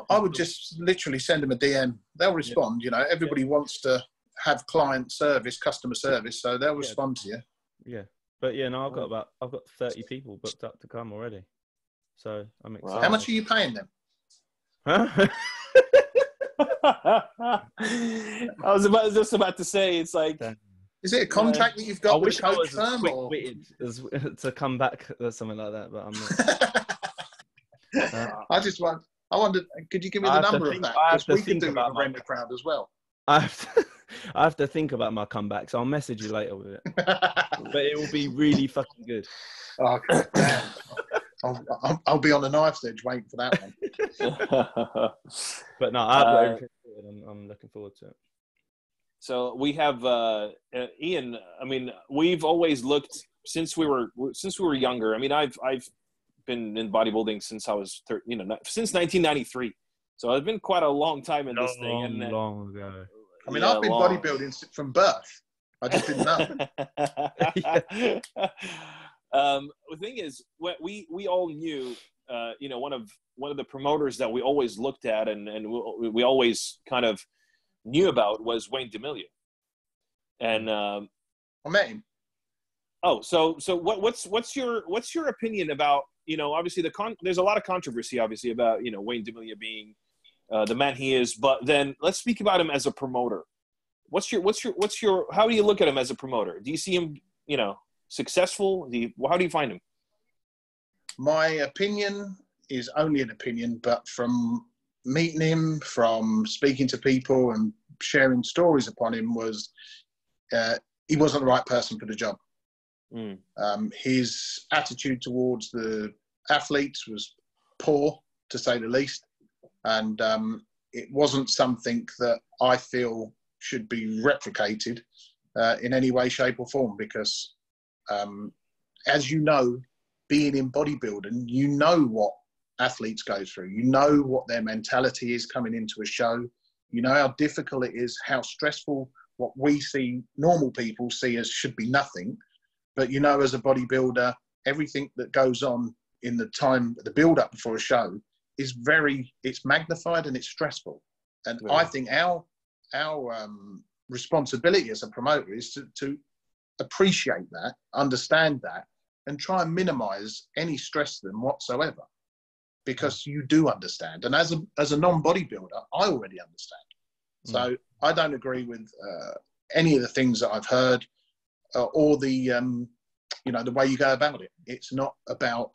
I would just literally send them a DM. They'll respond. You know, everybody wants to have client service, customer service, so they'll respond to you. Yeah. But yeah, no, I've got 30 people booked up to come already, so I'm excited. Wow. How much are you paying them? Huh? I was just about to say, it's like, is it a contract that you've got with a coach firm, or to come back or something like that? But I'm not. I wondered, could you give me the number of that? Because we can do it with Render Crowd as well. I have to think about my comeback, so I'll message you later with it. But it will be really fucking good. Oh, damn. I'll be on the knife's edge waiting for that one. But no, I'm looking forward to it. So we have Ian. I mean, we've always looked since we were younger. I mean, I've been in bodybuilding since I was 1993. So it's been quite a long time in this thing. Long ago. I mean, I've been bodybuilding from birth. I just didn't know. Yeah. The thing is, we all knew, you know, one of the promoters that we always looked at and we always kind of knew about was Wayne DeMilia. And I met him. Oh, so what's your opinion about, you know, obviously there's a lot of controversy obviously about, you know, Wayne DeMilia being the man he is, but then let's speak about him as a promoter. How do you look at him as a promoter? Do you see him, you know, successful? How do you find him? My opinion is only an opinion, but from meeting him, from speaking to people and sharing stories upon him was, he wasn't the right person for the job. Mm. His attitude towards the athletes was poor, to say the least. And it wasn't something that I feel should be replicated in any way, shape or form, because as you know, being in bodybuilding, you know what athletes go through. You know what their mentality is coming into a show. You know how difficult it is, how stressful what we see, normal people see as should be nothing. But you know, as a bodybuilder, everything that goes on in the time, the build-up before a show is it's magnified and it's stressful. And yeah. I think our responsibility as a promoter is to appreciate that, understand that, and try and minimize any stress to them whatsoever, because you do understand. And as a non-bodybuilder, I already understand. Mm. So I don't agree with any of the things that I've heard or the, you know, the way you go about it. It's not about,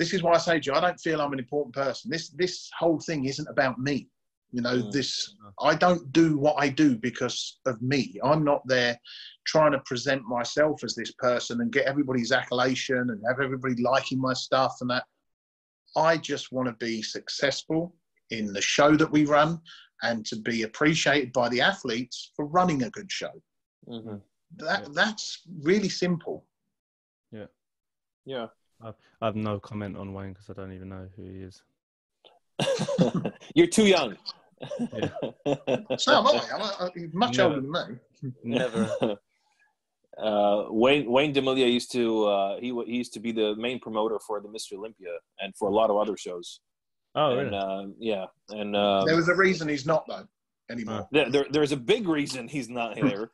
this is why I say to you, I don't feel I'm an important person. This whole thing isn't about me. You know, I don't do what I do because of me. I'm not there trying to present myself as this person and get everybody's accolation and have everybody liking my stuff and that. I just want to be successful in the show that we run and to be appreciated by the athletes for running a good show. Mm-hmm. That's really simple. Yeah. Yeah. I have no comment on Wayne because I don't even know who he is. You're too young. Yeah. So am I. I'm much older than me. Never. Wayne DeMilia used to he used to be the main promoter for the Mr. Olympia and for a lot of other shows. Oh, and, really? Yeah. And there was a reason he's not though anymore. There's a big reason he's not there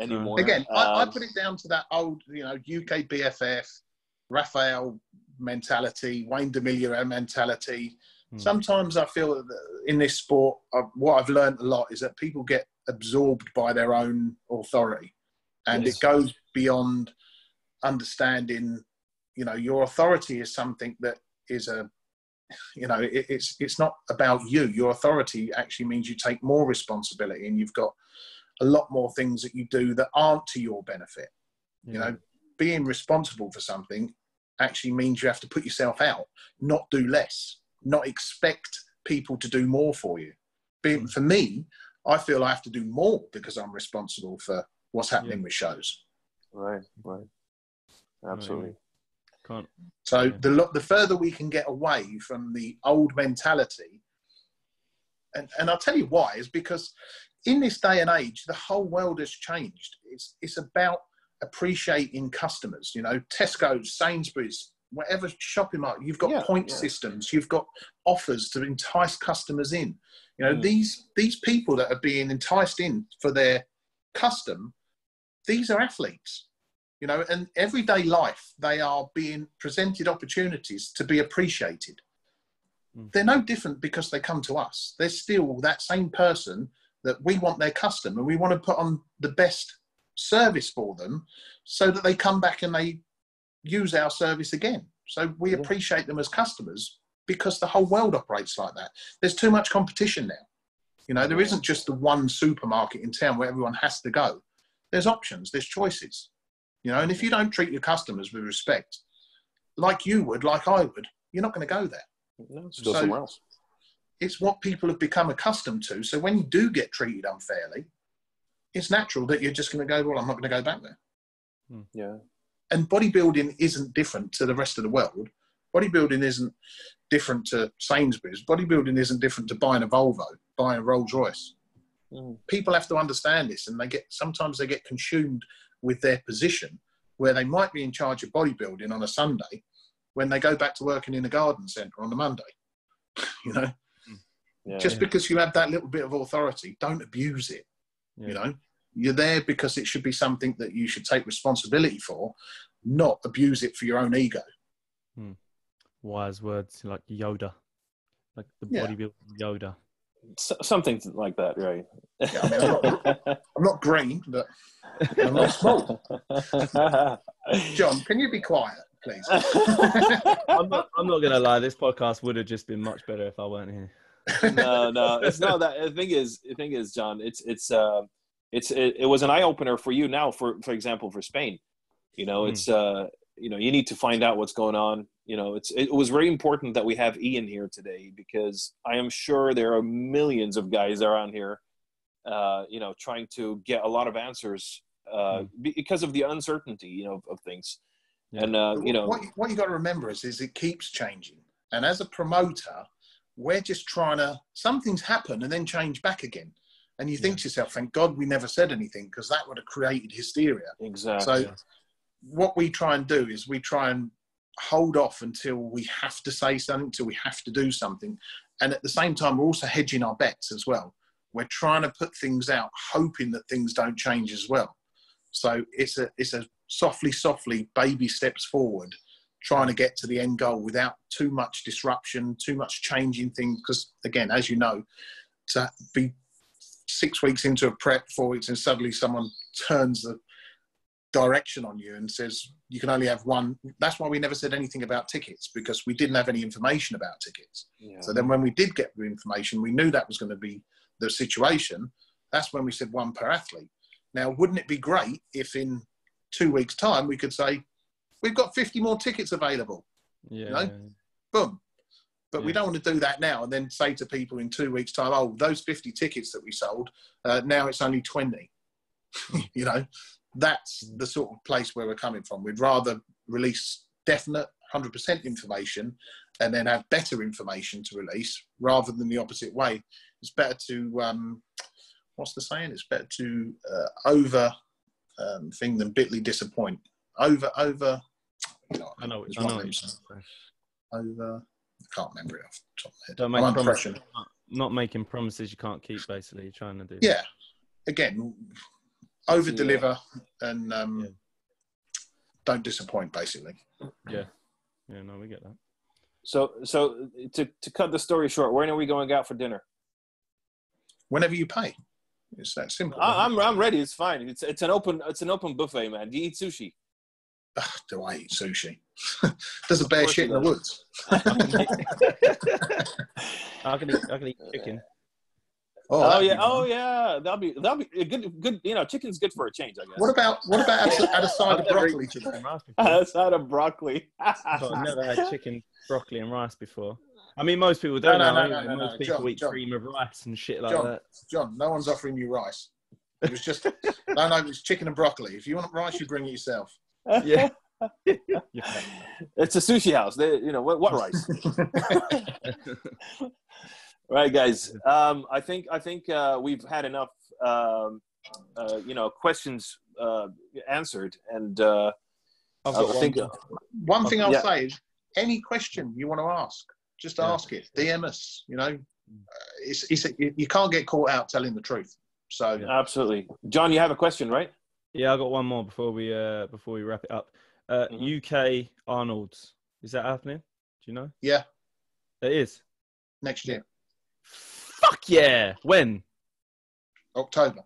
anymore. Again, I put it down to that old, you know, UK BFF, Raphael mentality, Wayne DeMilia mentality. Sometimes I feel that in this sport, what I've learned a lot is that people get absorbed by their own authority, and yes. It goes beyond understanding. You know, your authority is something that is a, you know, it's not about you. Your authority actually means you take more responsibility, and you've got a lot more things that you do that aren't to your benefit. Yeah. You know, being responsible for something actually means you have to put yourself out, not do less. Not expect people to do more for you. For me, I feel I have to do more because I'm responsible for what's happening with shows. Right. Absolutely. Can't. So the further we can get away from the old mentality, and I'll tell you why, is because in this day and age, the whole world has changed. It's about appreciating customers, you know, Tesco, Sainsbury's, whatever shopping market, you've got point systems, you've got offers to entice customers in. You know, these people that are being enticed in for their custom, these are athletes. You know, and everyday life, they are being presented opportunities to be appreciated. They're no different because they come to us. They're still that same person that we want their custom, and we want to put on the best service for them so that they come back and they use our service again. So we appreciate them as customers because the whole world operates like that. There's too much competition now. You know, there isn't just the one supermarket in town where everyone has to go. There's options, there's choices, you know, and if you don't treat your customers with respect, like you would, like I would, you're not going to go there. No, it's somewhere else. It's what people have become accustomed to. So when you do get treated unfairly, it's natural that you're just going to go, well, I'm not going to go back there. Yeah. And bodybuilding isn't different to the rest of the world. Bodybuilding isn't different to Sainsbury's. Bodybuilding isn't different to buying a Volvo, buying a Rolls Royce. People have to understand this, and they get, sometimes they get consumed with their position, where they might be in charge of bodybuilding on a Sunday when they go back to working in a garden centre on a Monday. You know, because you have that little bit of authority, don't abuse it. You know, you're there because it should be something that you should take responsibility for, not abuse it for your own ego. Wise words, like Yoda, like the bodybuilding Yoda. Something like that, right? Yeah, I mean, I'm not green, but I'm not small. John, can you be quiet, please? I'm not going to lie. This podcast would have just been much better if I weren't here. No, it's not that. The thing is, John, it was an eye opener for you. Now, for example, for Spain, you know, you need to find out what's going on. You know, it was very important that we have Ian here today, because I am sure there are millions of guys around here, trying to get a lot of answers because of the uncertainty, of things. Yeah. And, what you got to remember is it keeps changing. And as a promoter, we're just trying to, something's happen and then change back again. And you think to yourself, thank God we never said anything, because that would have created hysteria. Exactly. So what we try and do is we try and hold off until we have to say something, till we have to do something. And at the same time, we're also hedging our bets as well. We're trying to put things out, hoping that things don't change as well. So it's a softly, baby steps forward, trying to get to the end goal without too much disruption, too much changing things. Because again, as you know, to be 6 weeks into a prep, 4 weeks, and suddenly someone turns the direction on you and says you can only have one. That's why we never said anything about tickets, because we didn't have any information about tickets. So then when we did get the information, we knew that was going to be the situation. That's when we said one per athlete. Now, wouldn't it be great if in 2 weeks time we could say we've got 50 more tickets available? Boom. But we don't want to do that now and then say to people in 2 weeks time, oh, those 50 tickets that we sold, now it's only 20. That's the sort of place where we're coming from. We'd rather release definite 100% information and then have better information to release, rather than the opposite way. It's better to, what's the saying? It's better to over thing than bitterly disappoint. Over. I know it's wrong. Over. I can't remember it off the top of my head. Don't make promises. Not making promises you can't keep, basically. You're trying to do. Yeah. Again, over deliver and don't disappoint, basically. Yeah, no, we get that. So to cut the story short, when are we going out for dinner? Whenever you pay. It's that simple. I'm ready. It's fine. It's an open buffet, man. Do you eat sushi? Do I eat sushi? There's a bear shit in the woods. I can eat chicken. Oh yeah, that'll be a good. Chicken's good for a change, I guess. What about add a side of broccoli to that? A side of broccoli. I've never had chicken, broccoli, and rice before. I mean, most people don't. Most people eat cream of rice and shit like that. John, no one's offering you rice. It was just it was chicken and broccoli. If you want rice, you bring it yourself. Yeah. It's a sushi house. They, what rice? Right, guys. I think we've had enough, questions answered. And one thing I'll say is, any question you want to ask, just ask it. DM us. You can't get caught out telling the truth. So absolutely, John, you have a question, right? Yeah, I got one more before we wrap it up. UK Arnold's, is that happening? Do you know? Yeah, it is next year. Fuck yeah! When? October.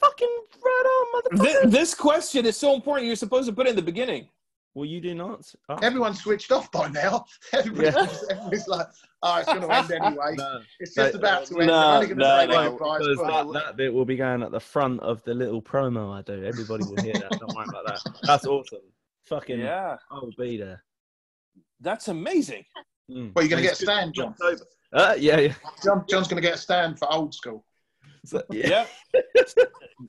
Fucking right on, motherfucker. This question is so important. You're supposed to put it in the beginning. Well, you didn't answer. Oh. Everyone's switched off by now. Everybody's like, "Oh, it's going to end anyway. No, it's just about to end." That bit will be going at the front of the little promo I do. Everybody will hear that. Don't worry about that. That's awesome. Fucking yeah! I'll be there. That's amazing. Well, you're going to get a stand, John. Yeah. John's going to get a stand for old school. So, yeah,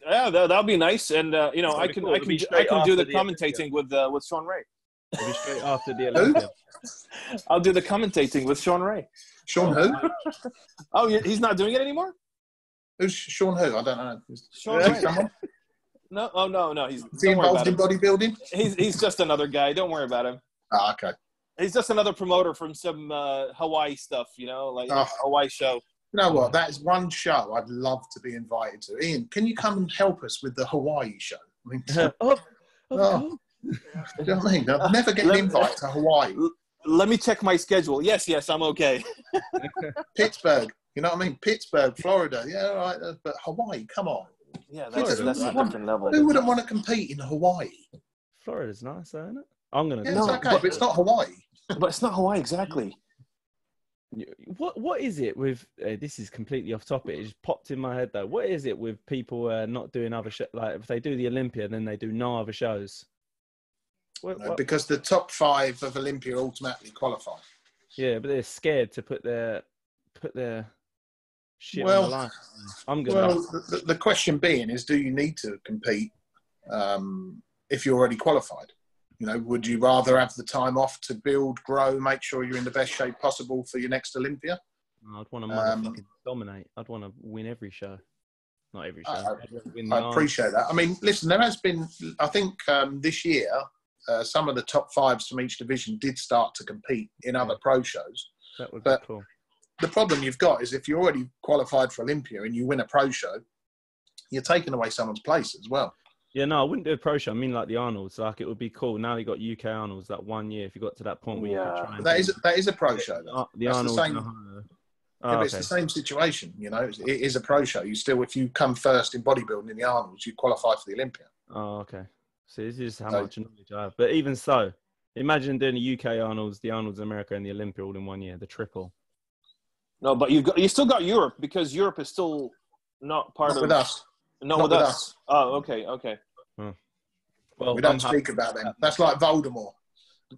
that'll be nice. And I can do the commentating with Sean Ray. It'll be straight after the Olympia. I'll do the commentating with Sean Ray. Sean who? Oh, he's not doing it anymore? Who's Sean Who? I don't know. Sean Ray. No, oh, no, no. He's Is he involved in bodybuilding? He's just another guy. Don't worry about him. Ah, okay. He's just another promoter from some Hawaii stuff, you know, like Hawaii show. You know what? That is one show I'd love to be invited to. Ian, can you come and help us with the Hawaii show? I mean, Do you know what I mean? I'll never get an invite to Hawaii. Let me check my schedule. Yes, I'm okay. Pittsburgh, you know what I mean? Pittsburgh, Florida, yeah, all right. But Hawaii, come on. Yeah, that's a different level. Who wouldn't want to compete in Hawaii? Florida's nice, isn't it? I'm going to do it. It's okay, but it's not Hawaii. But it's not Hawaii, exactly. What is it with this is completely off topic, it just popped in my head though. What is it with people not doing other shows? Like if they do the Olympia, then they do no other shows. What? Because the top 5 of Olympia ultimately qualify. Yeah, but they're scared to put their shit on the line. The question being is, do you need to compete if you're already qualified? You know, would you rather have the time off to build, grow, make sure you're in the best shape possible for your next Olympia? I'd want to motherfucking dominate. I'd want to win every show. Not every show. I appreciate that. I mean, listen, there has been, I think this year, some of the top 5s from each division did start to compete in other pro shows. That would be cool. The problem you've got is if you're already qualified for Olympia and you win a pro show, you're taking away someone's place as well. Yeah, no, I wouldn't do a pro show. I mean, like the Arnolds, like it would be cool. Now you got UK Arnolds that one year. If you got to that point where you could try and that is a pro show. Though. The Arnolds, the same, but it's the same situation. You know, it is a pro show. You still, if you come first in bodybuilding in the Arnolds, you qualify for the Olympia. Oh, okay. So this is how much knowledge I have. But even so, imagine doing the UK Arnolds, the Arnolds America, and the Olympia all in one year. The triple. No, but you still got Europe because Europe is still not part of with us. Not with us. Oh, okay. Hmm. Well, we don't speak about them. That's like Voldemort.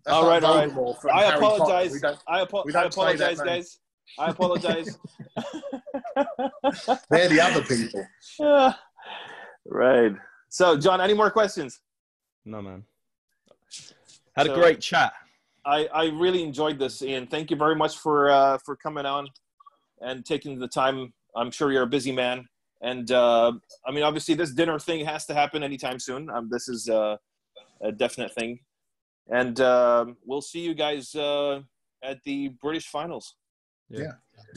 That's all right. Voldemort from Harry Potter. I apologize, guys. I apologize. They're the other people. Right. So, John, any more questions? No, man. Had a great chat. I really enjoyed this, Ian. Thank you very much for coming on and taking the time. I'm sure you're a busy man. And, I mean, obviously, this dinner thing has to happen anytime soon. This is a definite thing. And we'll see you guys at the British finals. Yeah.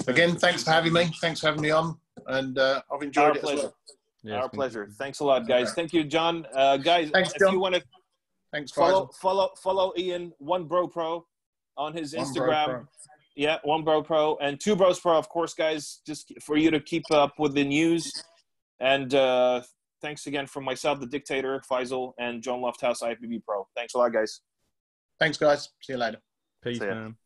Again, thanks for having me. Thanks for having me on. And I've enjoyed it as well. Yeah, our pleasure. Thanks a lot, guys. Right. Thank you, John. Guys, thanks, John. If you want to follow Ian, 1BroPro on his Instagram. Yeah, 1BroPro and 2BrosPro, of course, guys, just for you to keep up with the news. And thanks again from myself, The Dictator, Faisal, and John Lofthouse, IFBB Pro. Thanks a lot, guys. Thanks, guys. See you later. Peace, man.